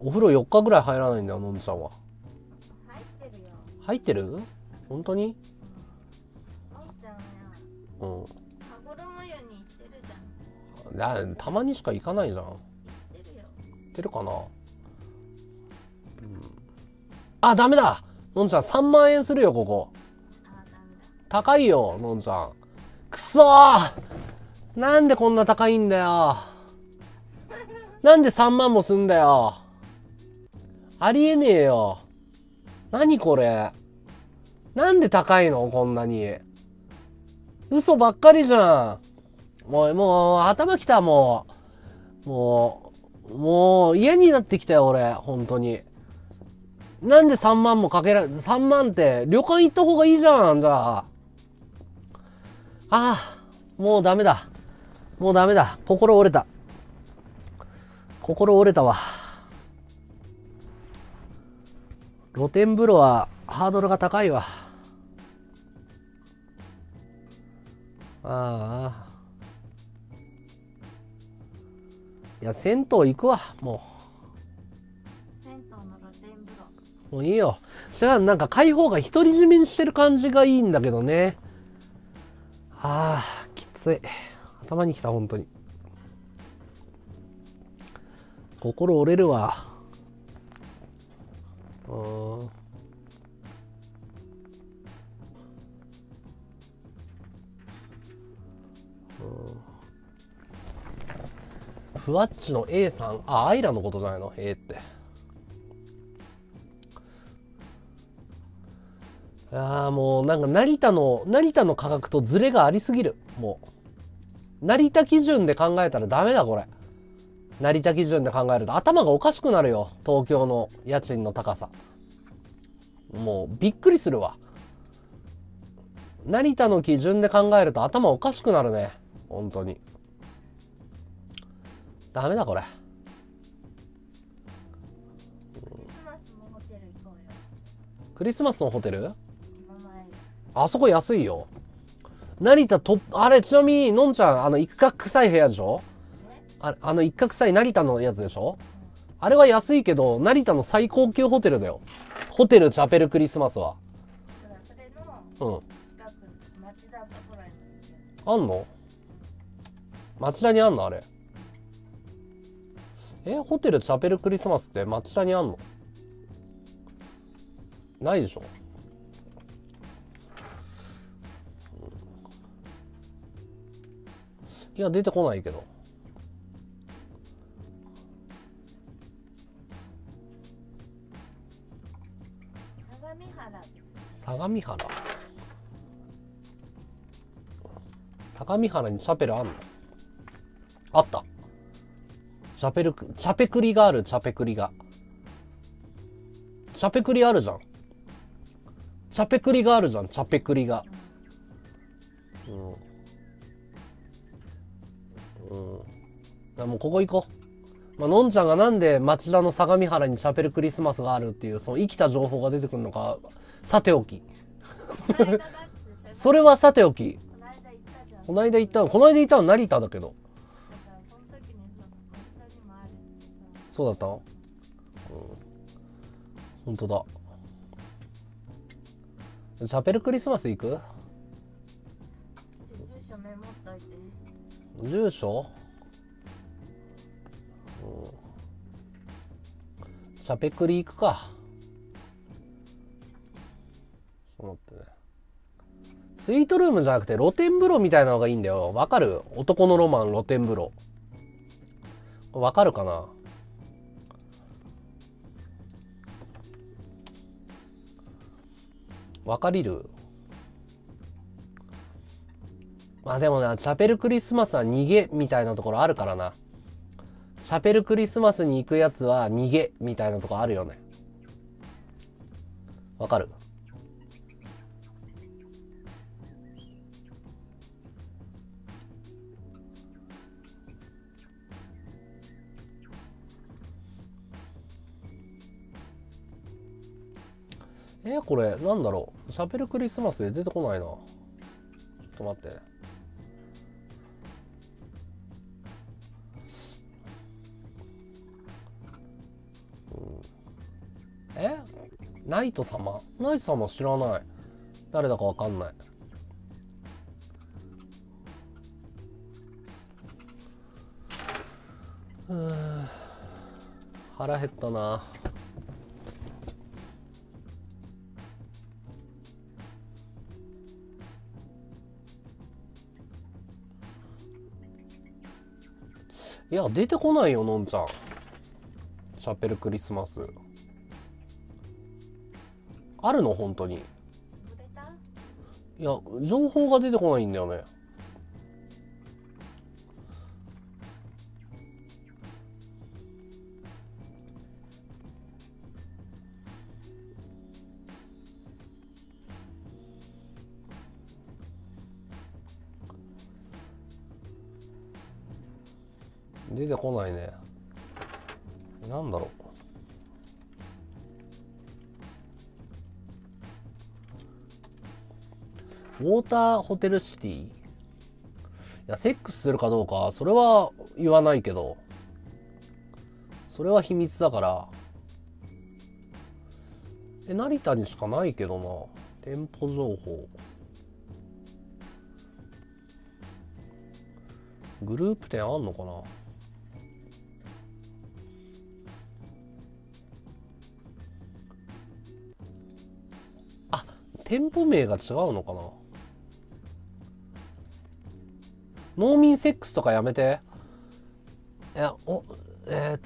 お風呂4日ぐらい入らないんだよ、のんちゃんは。入ってるよ。入ってる？本当に？のんちゃんはうん。羽衣湯に行ってるじゃん。たまにしか行かないじゃん。行ってるよ。行ってるかな。うん、あ、ダメだ。のんちゃん3万円するよここ。あ、ダメだ。高いよ、のんちゃん。くそー。なんでこんな高いんだよ。なんで3万もすんだよ。ありえねえよ。何これ。なんで高いのこんなに。嘘ばっかりじゃん。もう頭きた、もう。もう嫌になってきたよ俺、本当に。なんで3万もかけられ、3万って旅館行った方がいいじゃん、じゃあ。ああ、もうダメだ。もうダメだ。心折れた。心折れたわ。露天風呂はハードルが高いわ。ああ。いや、銭湯行くわ、もう。銭湯の露天風呂。もういいよ。それはなんか開放が独り占めにしてる感じがいいんだけどね。ああ、きつい。頭にきた、本当に。心折れるわ。うん。ふわっちの A さん。あ、アイラのことじゃないの A って。ああ、もうなんか成田の価格とズレがありすぎる。もう成田基準で考えたらダメだこれ。成田基準で考えると頭がおかしくなるよ。東京の家賃の高さ、もうびっくりするわ。成田の基準で考えると頭おかしくなるね、本当に。ダメだこれ。クリスマスのホテル、あそこ安いよ。成田と、あれ、ちなみに、のんちゃん、一角臭い部屋でしょ？あの一角臭い成田のやつでしょ？あれは安いけど、成田の最高級ホテルだよ。ホテルチャペルクリスマスは。それの、近く、町田ぐらいあんの？町田にあんのあれ。ホテルチャペルクリスマスって町田にあんの？ないでしょ。いや出てこないけど。相模原にチャペルあんの？あった。チャペクリがある。チャペクリあるじゃん。チャペクリがあるじゃん、チャペクリが。うん。もうここ行こう。まあ、のんちゃんがなんで町田の相模原にチャペルクリスマスがあるっていう、その生きた情報が出てくるのか、さておき。それはさておき。この間行ったの、成田だけど。そうだったの？ほんとだ。チャペルクリスマス行く？住所メモっといて。住所？うん。チャペクリ行くか。ちょっと待ってね。スイートルームじゃなくて露天風呂みたいなのがいいんだよ。わかる？男のロマン露天風呂。わかるかな？分かりる？まあでもな、チャペルクリスマスは逃げみたいなところあるからな。チャペルクリスマスに行くやつは逃げみたいなところあるよね。分かる？これなんだろう、チャペルクリスマスで出てこないな。ちょっと待ってね。え、ナイト様、ナイト様知らない。誰だかわかんない。腹減ったな。いや出てこないよ、のんちゃん。シャペルクリスマスあるの本当に。いや情報が出てこないんだよね。出てこないね。なんだろう。ウォーターホテルシティ。いやセックスするかどうかそれは言わないけど、それは秘密だから。え、成田にしかないけどな、店舗情報。グループ店あんのかな。あ、店舗名が違うのかな。農民セックスとかやめて。え、お、神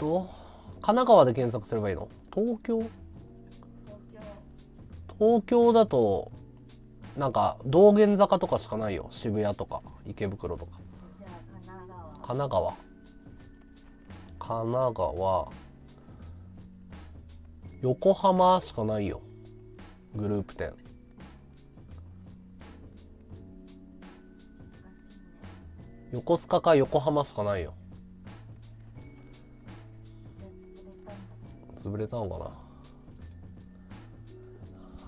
奈川で検索すればいいの？東京？東京だとなんか道玄坂とかしかないよ。渋谷とか池袋とか。神奈川、横浜しかないよ、グループ店。横須賀か横浜しかないよ。潰れたのか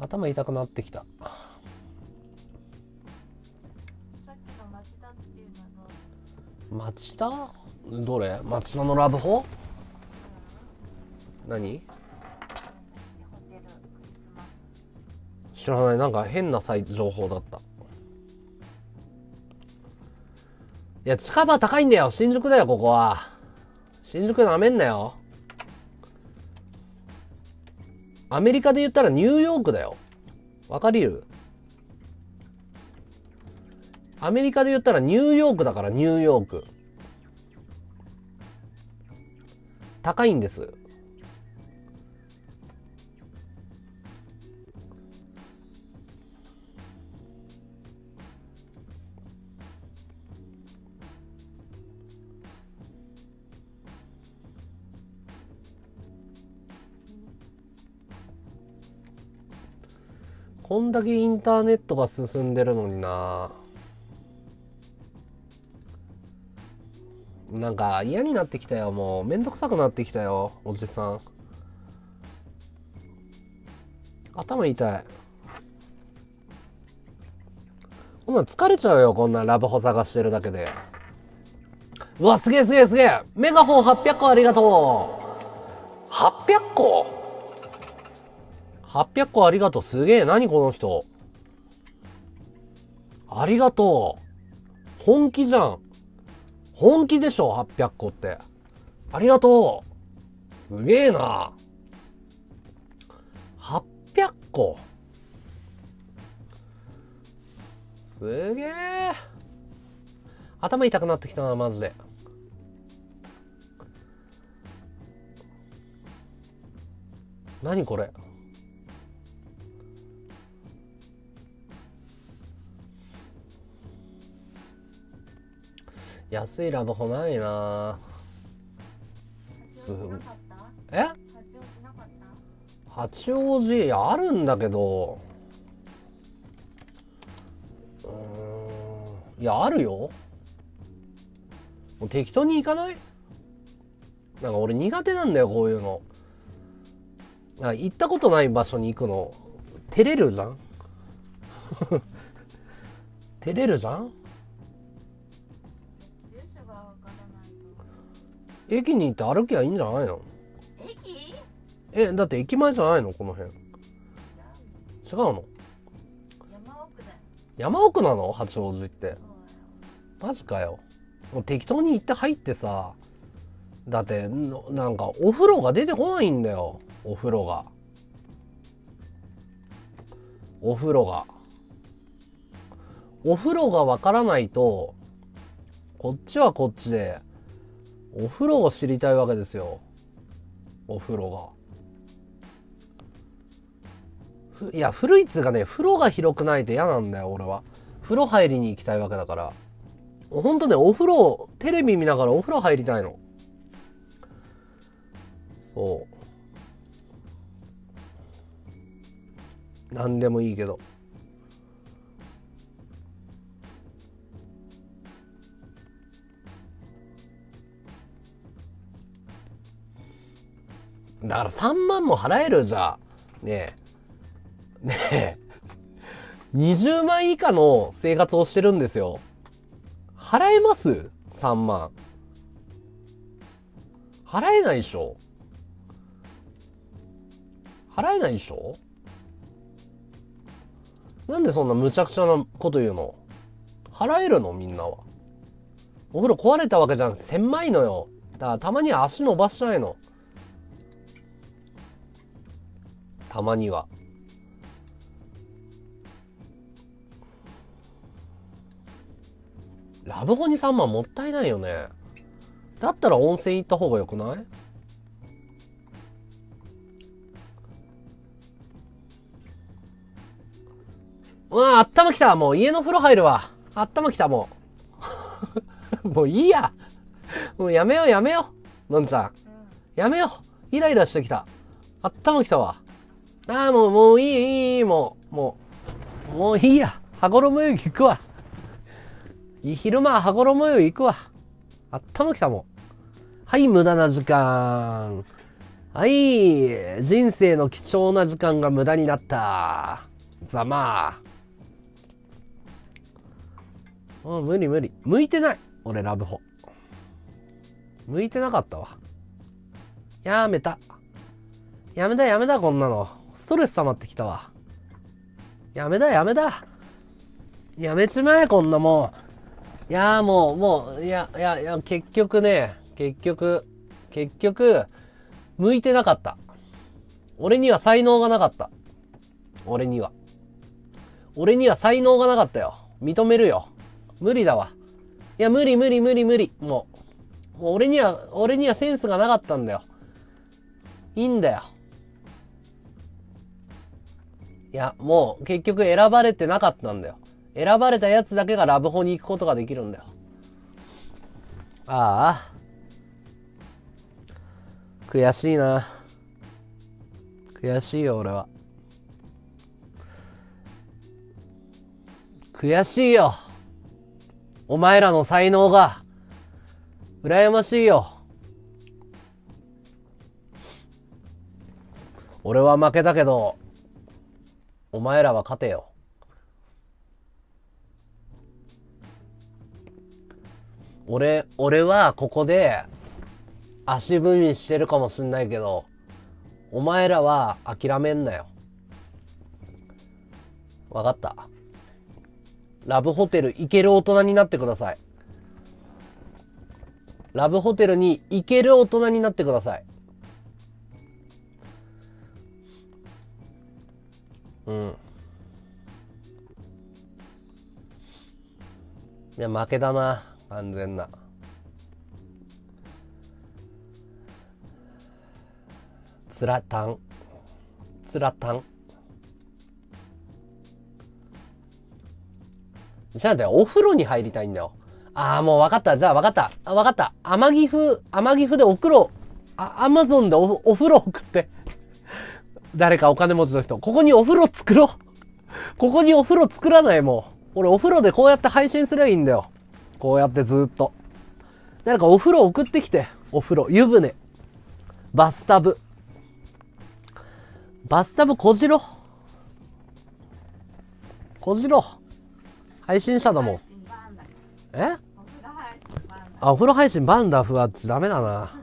な。頭痛くなってきた。町田？どれ？町田のラブホ？何？知らない。なんか変な情報だった。いや、近場高いんだよ。新宿だよ、ここは。新宿なめんなよ。アメリカで言ったらニューヨークだよ。わかりる？アメリカで言ったらニューヨークだから、ニューヨーク。高いんです。こんだけインターネットが進んでるのにな。なんか嫌になってきたよ。もうめんどくさくなってきたよ、おじさん。頭痛い。こんなん疲れちゃうよ、こんなラブホ探してるだけで。うわ、すげえすげえすげえ。メガホン800個ありがとう。800個 ?800 個ありがとう。すげえ。何この人。ありがとう。本気じゃん。本気でしょ、800個って。ありがとう。すげえな。800個。すげえ。頭痛くなってきたな、マジで。何これ。安いラブホないな。え？八王子あるんだけど。いやあるよ。もう適当に行かない？なんか俺苦手なんだよ、こういうの。なんか行ったことない場所に行くの照れるじゃん。照れるじゃん。駅に行って歩きゃいいんじゃないの？駅？え、だって駅前じゃないのこの辺。違うの？山奥だよ。山奥なの八王子って。マジかよ。もう適当に行って入ってさ。だってなんかお風呂が出てこないんだよ。お風呂が。お風呂が。お風呂がわからないと、こっちはこっちでお風呂を知りたいわけですよ。お風呂が。いや、古いっつうかね、風呂が広くないと嫌なんだよ俺は。風呂入りに行きたいわけだから。ほんとね、お風呂、テレビ見ながらお風呂入りたいの。そう、なんでもいいけど。だから3万も払えるじゃねえねえ20万以下の生活をしてるんですよ。払えます？ 3 万払えないでしょ。払えないでしょ。なんでそんな無茶苦茶なこと言うの。払えるのみんなは。お風呂壊れたわけじゃなくて狭いのよ。だからたまに足伸ばしたいの。たまには。ラブホに3万もったいないよね。だったら温泉行った方がよくない？うわあ、頭きた。もう家の風呂入るわ。頭きたもう。もういいや。もうやめようやめよう。のんちゃん。やめよう。イライラしてきた。頭きたわ。ああ、もういい、いい、もういいや。羽衣湯行くわ。昼間は羽衣湯行くわ。頭きたもん。はい、無駄な時間。はい、人生の貴重な時間が無駄になった。ざまあ。もう無理無理。向いてない。俺、ラブホ。向いてなかったわ。やめた。やめだやめだ、こんなの。ストレス溜まってきたわ。やめだやめだ。やめちまえ、こんなもん。いやー、もう、いや、結局、向いてなかった。俺には才能がなかった。俺には才能がなかったよ。認めるよ。無理だわ。いや、無理。もう俺にはセンスがなかったんだよ。いいんだよ。いや、もう結局選ばれてなかったんだよ。選ばれたやつだけがラブホに行くことができるんだよ。ああ。悔しいな。悔しいよ、俺は。悔しいよ。お前らの才能が。羨ましいよ。俺は負けたけど、お前らは勝てよ。俺はここで足踏みしてるかもしんないけど、お前らは諦めんなよ。わかった。ラブホテル行ける大人になってください。ラブホテルに行ける大人になってください。うん。いや、負けだな。完全な。つらたん。じゃあね、お風呂に入りたいんだよ。ああ、もう分かった。じゃあ分かった。天城府でお風呂、アマゾンでお風呂送って。誰かお金持ちの人、ここにお風呂作ろう。ここにお風呂作らないもん。俺お風呂でこうやって配信すればいいんだよ。こうやってずっと。誰かお風呂送ってきて。お風呂、湯船、バスタブこじろ。配信者だもん。え？あ、お風呂配信バンダーふわっちダメだな。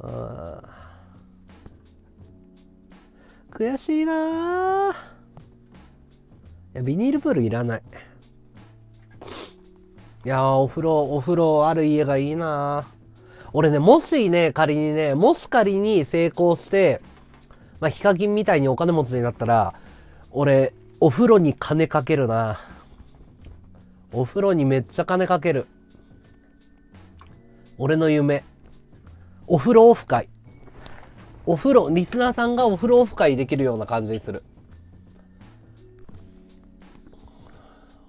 うん。悔しいな。いや、ビニールプールいらない。いやー、お風呂ある家がいいな。俺ね、もしね、仮に成功して、まあ、ヒカキンみたいにお金持ちになったら、俺、お風呂に金かけるな。お風呂にめっちゃ金かける。俺の夢。お風呂オフ会。お風呂、リスナーさんがお風呂オフ会できるような感じにする。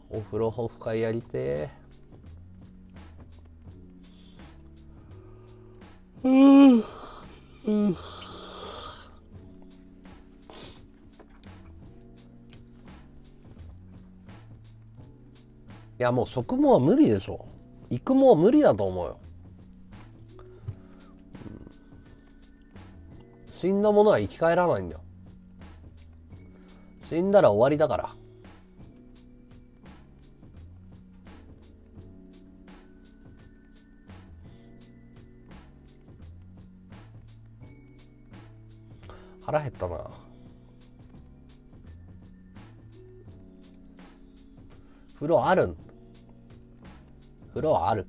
お風呂オフ会やりてー。うん。いや、もう食もは無理でしょ。育も無理だと思うよ。死んだものは生き返らないんだよ。死んだら終わりだから。腹減ったな。風呂あるん？風呂ある。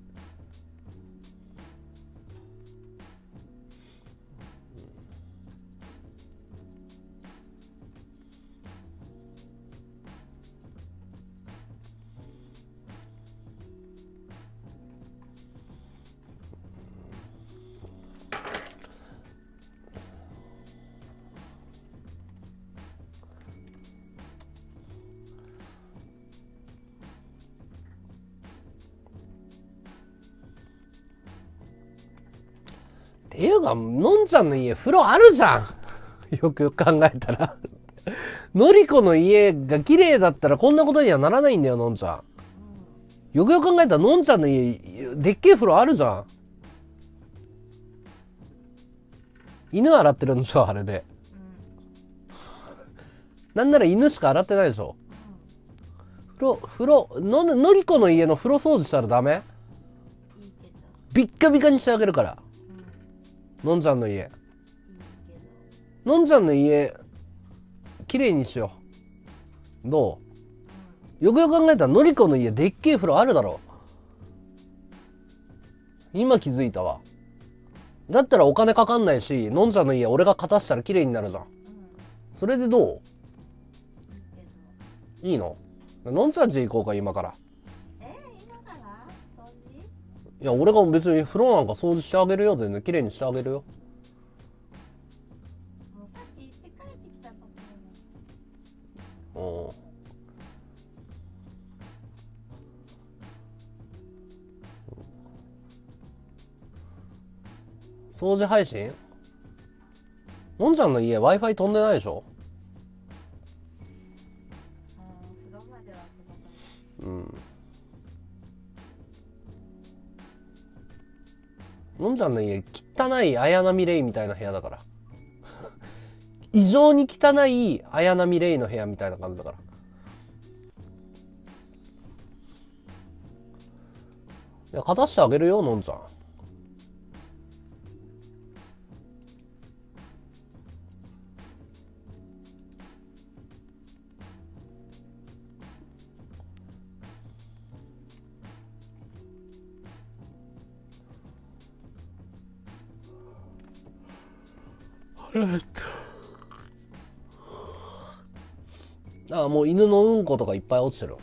ていうか、のんちゃんの家、風呂あるじゃん。よくよく考えたら。のりこの家が綺麗だったらこんなことにはならないんだよ、のんちゃん。よくよく考えたら、のんちゃんの家、でっけえ風呂あるじゃん。犬洗ってるんでしょ、あれで。なんなら犬しか洗ってないでしょ。のりこの家の風呂掃除したらダメ？ビッカビカにしてあげるから。のんちゃんの家、のんちゃんの家綺麗にしよう。どう？よくよく考えたら、のりこの家でっけえ風呂あるだろ。今気づいたわ。だったらお金かかんないし、のんちゃんの家俺が片したら綺麗になるじゃん。それでどう？いいの？のんちゃん家行こうか、今から。いや、俺が別に風呂なんか掃除してあげるよ。全然綺麗にしてあげるよ。もうさっき行って帰ってきたと思うよ。掃除配信？のんちゃんの家 Wi-Fi 飛んでないでしょ？風呂までは飛ばない。うん。のんちゃんの家、汚い綾波レイみたいな部屋だから。異常に汚い綾波レイの部屋みたいな感じだから。いや、片してあげるよ、のんちゃん。ああ、もう犬のうんことかいっぱい落ちてる、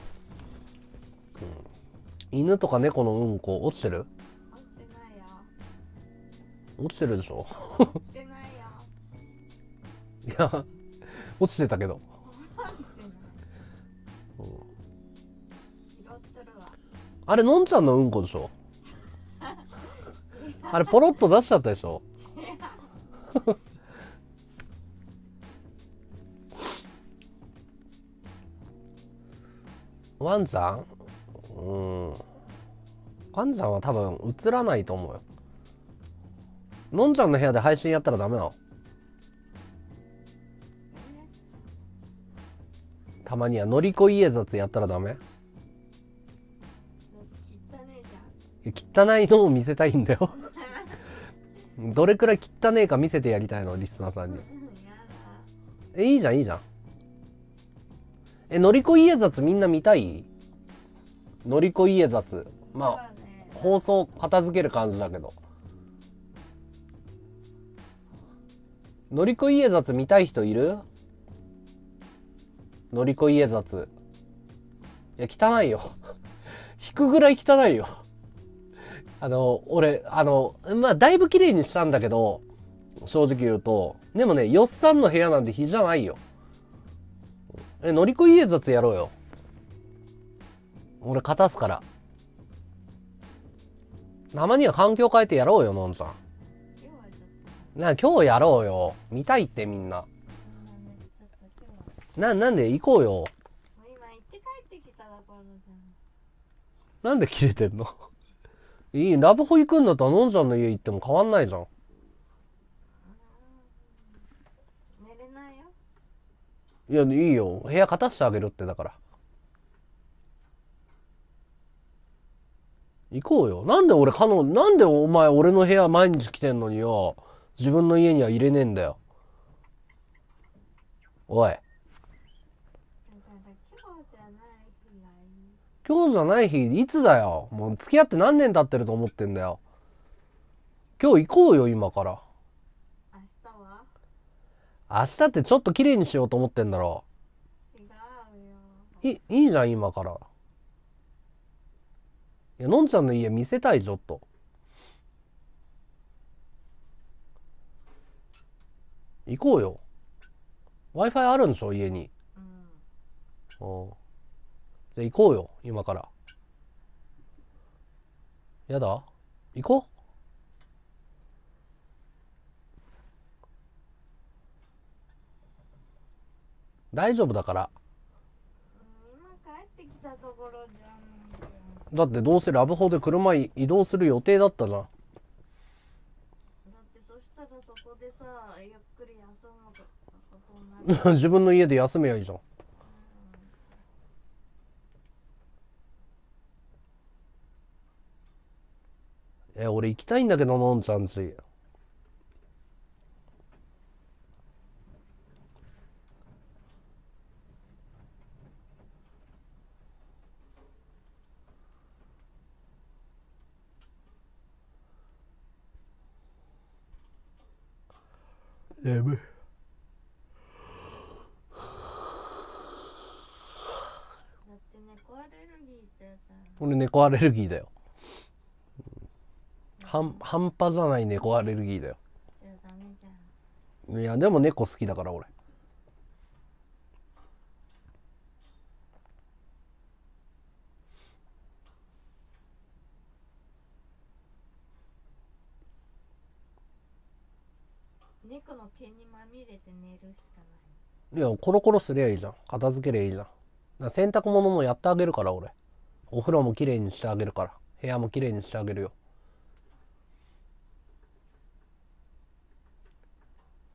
うん、犬とか猫のうんこ落ちてる？落ちてないよ。落ちてるでしょ。落ちてないよ。いや、落ちてたけど。落ちてない。うん、拾ってるわ。あれ、のんちゃんのうんこでしょ。あれポロッと出しちゃったでしょ。ワンちゃん？うん。ワンちゃんは多分映らないと思うよ。のんちゃんの部屋で配信やったらダメなの？たまにはのりこ家雑やったらダメ？汚いじゃん。汚いのを見せたいんだよ。どれくらい汚ねえか見せてやりたいの、リスナーさんに。いいじゃんいいじゃん。のりこ家雑みんな見たい？のりこ家雑。まあ、放送片付ける感じだけど。のりこ家雑見たい人いる？のりこ家雑。いや、汚いよ。引くぐらい汚いよ。俺、まあ、だいぶ綺麗にしたんだけど、正直言うと。でもね、よっさんの部屋なんて比じゃないよ。のりこ家雑やろうよ。俺、勝たすから。たまには環境変えてやろうよ、のんちゃん。今日やろうよ。見たいってみんな。なんで行こうよ。今行って帰ってきたらこのじゃん。なんで切れてんの？いい、ラブホ行くんだったらのんちゃんの家行っても変わんないじゃん。寝れないよ。いや、いいよ。部屋勝たしてあげるってだから。行こうよ。なんでお前俺の部屋毎日来てんのによ。自分の家には入れねえんだよ。おい。今日じゃない日、いつだよ。もう付き合って何年経ってると思ってんだよ。今日行こうよ、今から。明日は？明日ってちょっと綺麗にしようと思ってんだろ。違うよ。いいじゃん、今から。いや、のんちゃんの家見せたい、ちょっと。行こうよ。Wi-Fi あるんでしょ、家に。うん。じゃ行こうよ、今から。やだ？行こう？大丈夫だから。今帰ってきたところじゃん。だってどうせラブホで車移動する予定だったじゃん。だってそしたらそこでさ、ゆっくり休むことになる。自分の家で休めばいいじゃん。俺行きたいんだけど、のんちゃんち。眠い。だって猫アレルギーってさ。俺猫アレルギーだよ。半端じゃない猫アレルギーだよ。じゃダメじゃん。いやでも猫好きだから俺。猫の毛にまみれて寝るしかない。いやコロコロすりゃいいじゃん。片付けりゃいいじゃん。洗濯物もやってあげるから俺。お風呂もきれいにしてあげるから。部屋もきれいにしてあげるよ。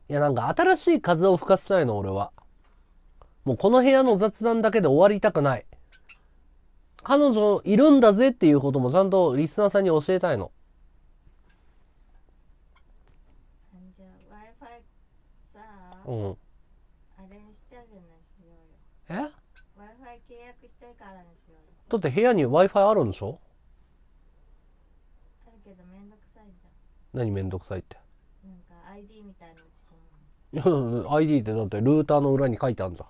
いやなんか新しい風を吹かせたいの俺は。もうこの部屋の雑談だけで終わりたくない。彼女いるんだぜっていうこともちゃんとリスナーさんに教えたいの。じゃあ Wi-Fi さあ、あれにしてあげるのしようよ。Wi-Fi 契約してからにしようよ。だって部屋に Wi-Fi あるんでしょ？あるけどめんどくさいじゃん。何めんどくさいって。なんか ID みたいな。ID ってだってルーターの裏に書いてあるじゃ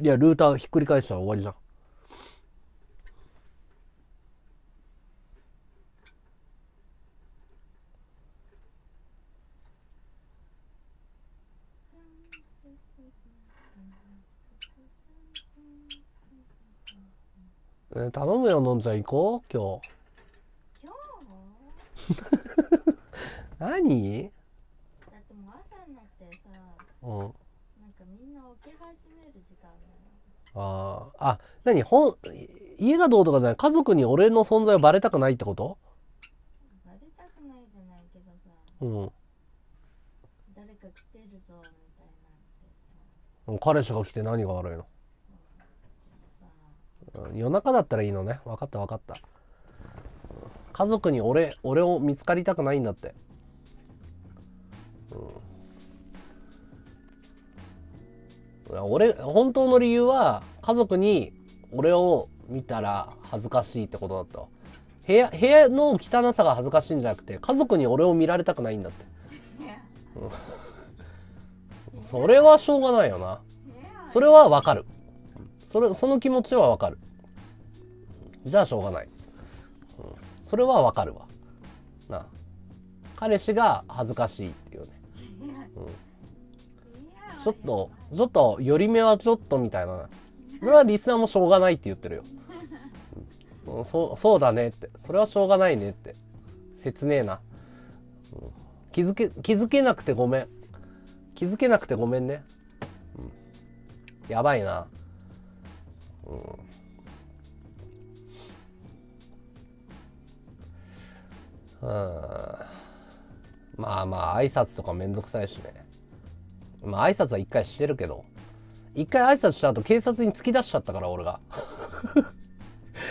ん。いやルーターひっくり返したら終わりじゃん。頼むよのんちゃん行こう今日。何？なんかみんな起き始める時間だよ。あ、何家がどうとかじゃない。家族に俺の存在をバレたくないってこと？バレたくないじゃないけどさ、誰か来てるぞみたいな。彼氏が来て何が悪いの？夜中だったらいいのね。分かった分かった。家族に俺を見つかりたくないんだって。本当の理由は家族に俺を見たら恥ずかしいってことだと。部屋の汚さが恥ずかしいんじゃなくて家族に俺を見られたくないんだって。それはしょうがないよな。それはわかる。その気持ちはわかる。じゃあしょうがない。それはわかるわ。なあ。彼氏が恥ずかしいっていうね。ちょっと寄り目はちょっとみたいな。それはリスナーもしょうがないって言ってるよ。そうだねって。それはしょうがないねって。切ねえな。気づけなくてごめん。気づけなくてごめんね。やばいな。まあ挨拶とかめんどくさいしね。まあ挨拶は一回してるけど、一回挨拶した後警察に突き出しちゃったから俺が。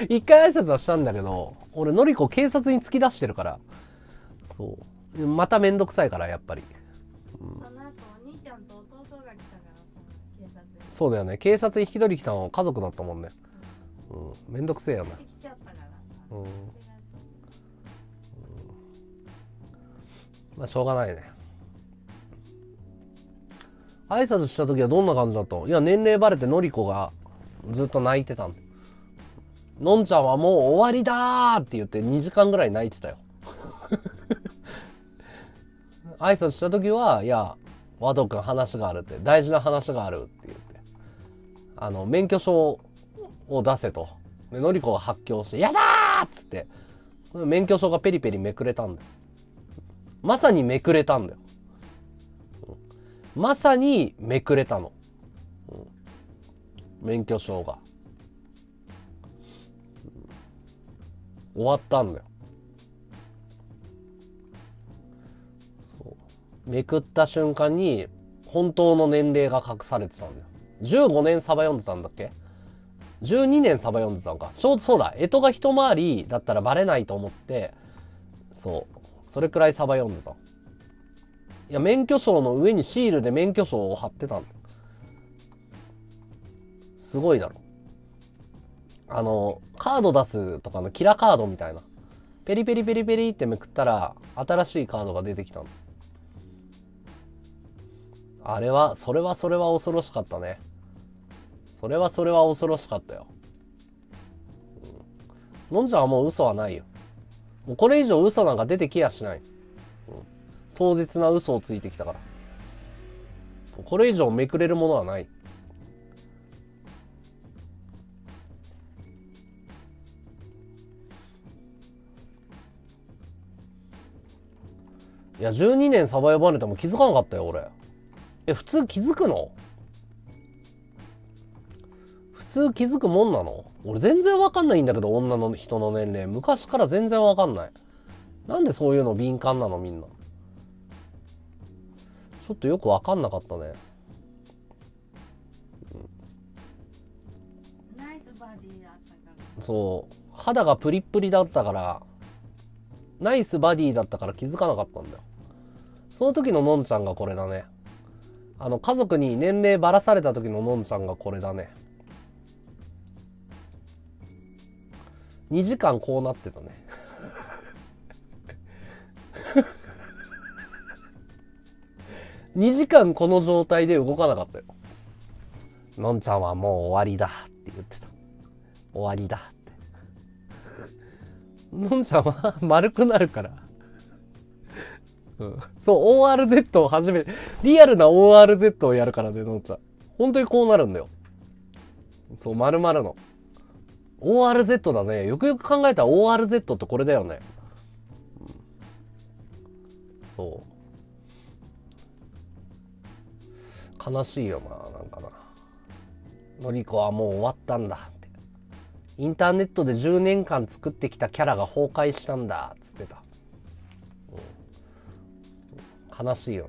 一回挨拶はしたんだけど、俺のりこ警察に突き出してるから、そうまためんどくさいからやっぱり。その後お兄ちゃんと弟が来たから警察に。そうだよね。警察に引き取り来たの家族だったもんね。めんどくせえよな。まあしょうがないね。挨拶した時はどんな感じだと。いや年齢バレてのりこがずっと泣いてたんだ。のんちゃんはもう終わりだーって言って2時間ぐらい泣いてたよ。挨拶した時は「いや和道くん話がある」って「大事な話がある」って言って「免許証を出せ」と。でのりこが発狂して「やだー!」っつって免許証がペリペリめくれたんだよ。まさにめくれたんだよ。まさにめくれたの、免許証が。終わったんだよ。そうめくった瞬間に本当の年齢が隠されてたんだよ。15年サバ読んでたんだっけ、12年サバ読んでたのか。そうだ、干支が一回りだったらバレないと思って、そうそれくらいサバ読んでた。いや免許証の上にシールで免許証を貼ってたんだ。すごいだろ。カード出すとかのキラカードみたいな、ペリペリペリペリってめくったら新しいカードが出てきたんだ。あれはそれは恐ろしかったね。それは恐ろしかったよ。のんちゃんはもう嘘はないよ。もうこれ以上嘘なんか出てきやしない、壮絶な嘘をついてきたから、これ以上めくれるものはない。いや12年サバ呼ばれても気づかなかったよ俺。普通気づくの？普通気づくもんなの？俺全然わかんないんだけど、女の人の年齢昔から全然わかんない。なんでそういうの敏感なのみんな。ちょっとよくわかんなかったね。ナイスバディだったから。そう肌がプリップリだったからナイスバディだったから気づかなかったんだよ。その時ののんちゃんがこれだね。家族に年齢ばらされた時ののんちゃんがこれだね。2時間こうなってたね。2時間この状態で動かなかったよ。のんちゃんはもう終わりだって言ってた。終わりだって。のんちゃんは丸くなるから。そう、ORZ を初めて、リアルな ORZ をやるからね、のんちゃん。本当にこうなるんだよ。そう、丸々の。ORZ だね。よくよく考えたら ORZ ってこれだよね。そう。悲しいよな、なんかな。のりこはもう終わったんだって。インターネットで10年間作ってきたキャラが崩壊したんだ、つってた。悲しいよ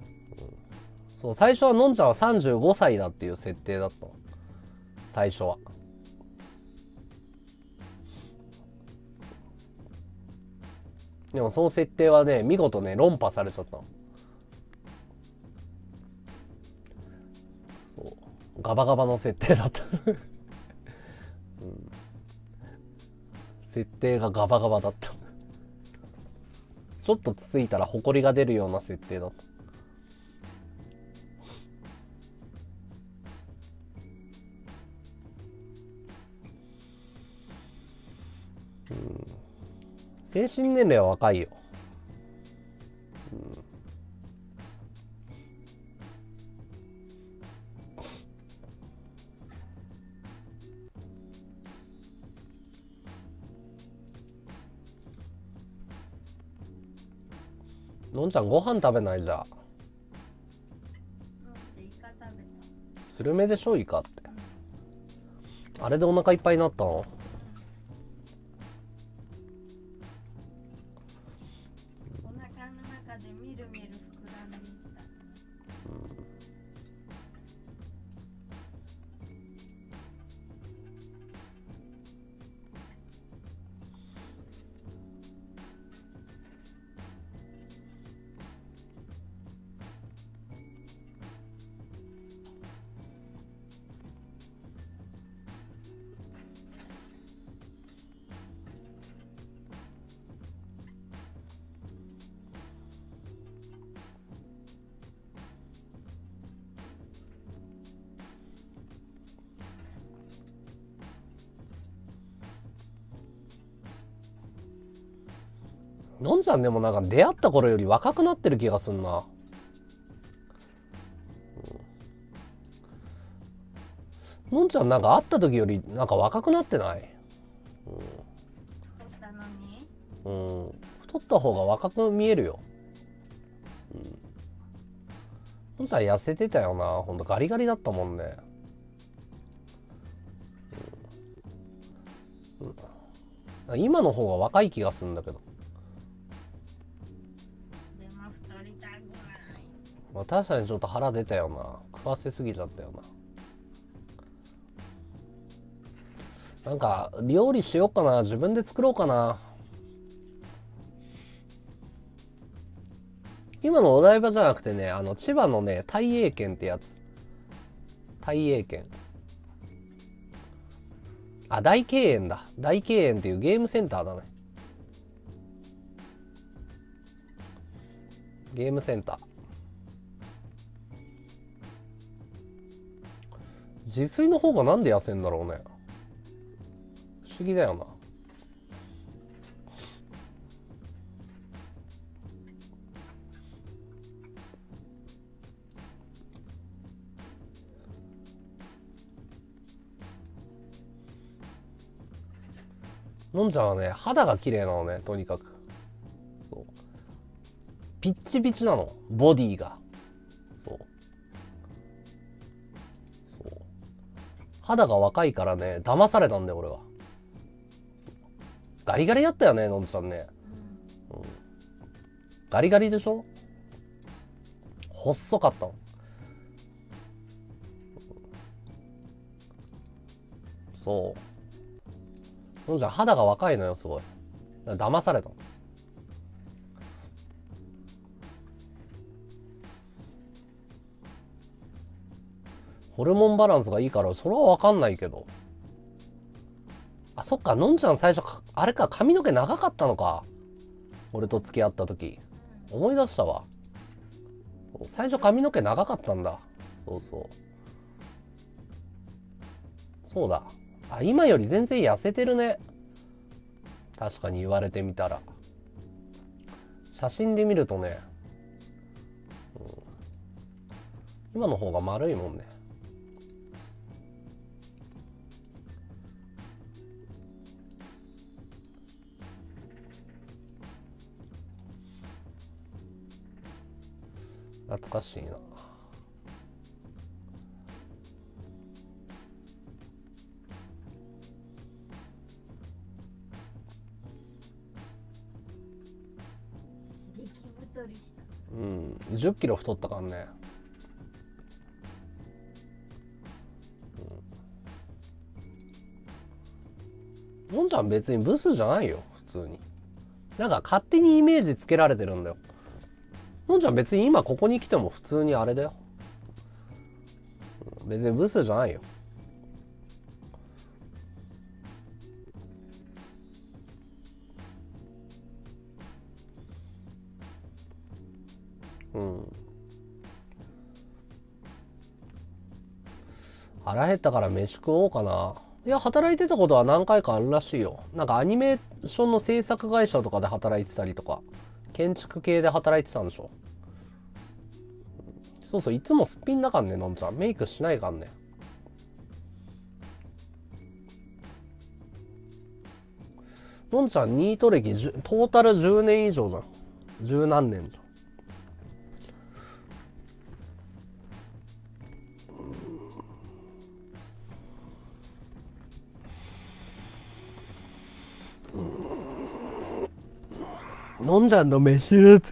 ね。そう最初はのんちゃんは35歳だっていう設定だったの最初は。でもその設定はね見事ね論破されちゃったの。ガバガバの設定だった、うん、設定がガバガバだった。ちょっとつついたらホコリが出るような設定だった。精神年齢は若いよ、うん、のんちゃんご飯食べないじゃん。スルメでしょイカって。あれでお腹いっぱいになったの。のんちゃんでもなんか出会った頃より若くなってる気がすんな。のんちゃんなんか会った時よりなんか若くなってない？うん、太った方が若く見えるよ。のんちゃん痩せてたよな、ほんとガリガリだったもんね。今の方が若い気がするんだけど。まあ確かにちょっと腹出たよな、食わせすぎちゃったよな。なんか料理しようかな、自分で作ろうかな。今のお台場じゃなくてね、あの千葉のね大栄軒ってやつ、大栄軒、あ大敬園だ、大敬園っていうゲームセンターだね。ゲームセンター、自炊の方がなんで痩せんだろうね、不思議だよな。のんちゃんはね肌が綺麗なのね、とにかくそうピッチピチなの、ボディが。肌が若いからね騙されたんだよ俺は。ガリガリだったよねのんちゃんね、うん、ガリガリでしょ、細かったの。そうのんちゃん肌が若いのよ、すごい騙されたの。ホルモンバランスがいいからそれは分かんないけど。あそっか、のんちゃん最初あれか、髪の毛長かったのか、俺と付き合った時思い出したわ。最初髪の毛長かったんだ、そうそうそうだ。あ今より全然痩せてるね、確かに言われてみたら。写真で見るとね、今の方が丸いもんね。懐かしいな。激太りした。うん、10キロ太ったからね。うん、のんちゃん別にブスじゃないよ、普通に。なんか勝手にイメージつけられてるんだよ。のんちゃん別に今ここに来ても普通にあれだよ、別にブスじゃないよ。うん。腹減ったから飯食おうかな。いや、働いてたことは何回かあるらしいよ。なんかアニメーションの制作会社とかで働いてたりとか、建築系で働いてたんでしょ。そうそう、いつもすっぴんだかんね、のんちゃん。メイクしないかんね。のんちゃん、ニート歴10、トータル10年以上じゃん。十何年じゃん。のんちゃんの飯って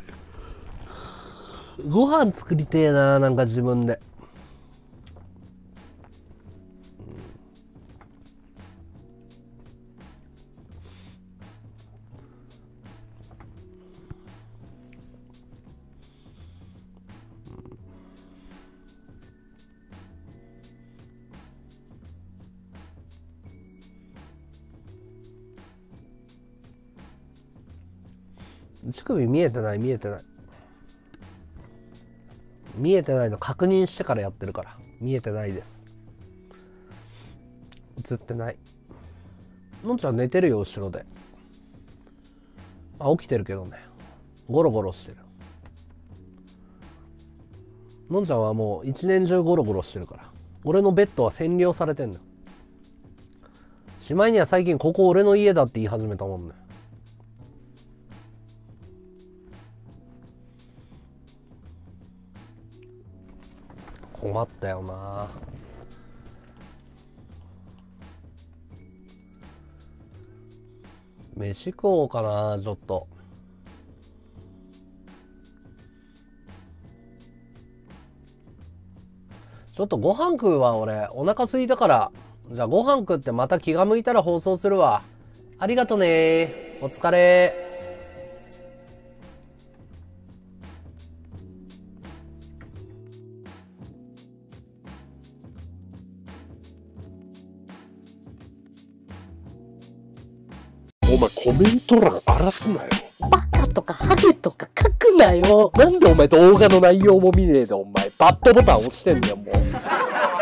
ご飯作りてえな、なんか自分で。乳首見えてない、見えてない、見えてないの確認してからやってるから。見えてないです、映ってない。のんちゃん寝てるよ、後ろで。あ、起きてるけどね、ゴロゴロしてる。のんちゃんはもう一年中ゴロゴロしてるから。俺のベッドは占領されてんの。しまいには最近ここ俺の家だって言い始めたもんね。困ったよな。飯食おうかな、ちょっと。ちょっとご飯食うわ、俺。お腹空いたから。じゃあご飯食ってまた気が向いたら放送するわ。ありがとね。お疲れ。コメント欄荒らすなよ。バカとかハゲとか書くなよ。なんでお前動画の内容も見ねえでお前バッドボタン押してんだよもう。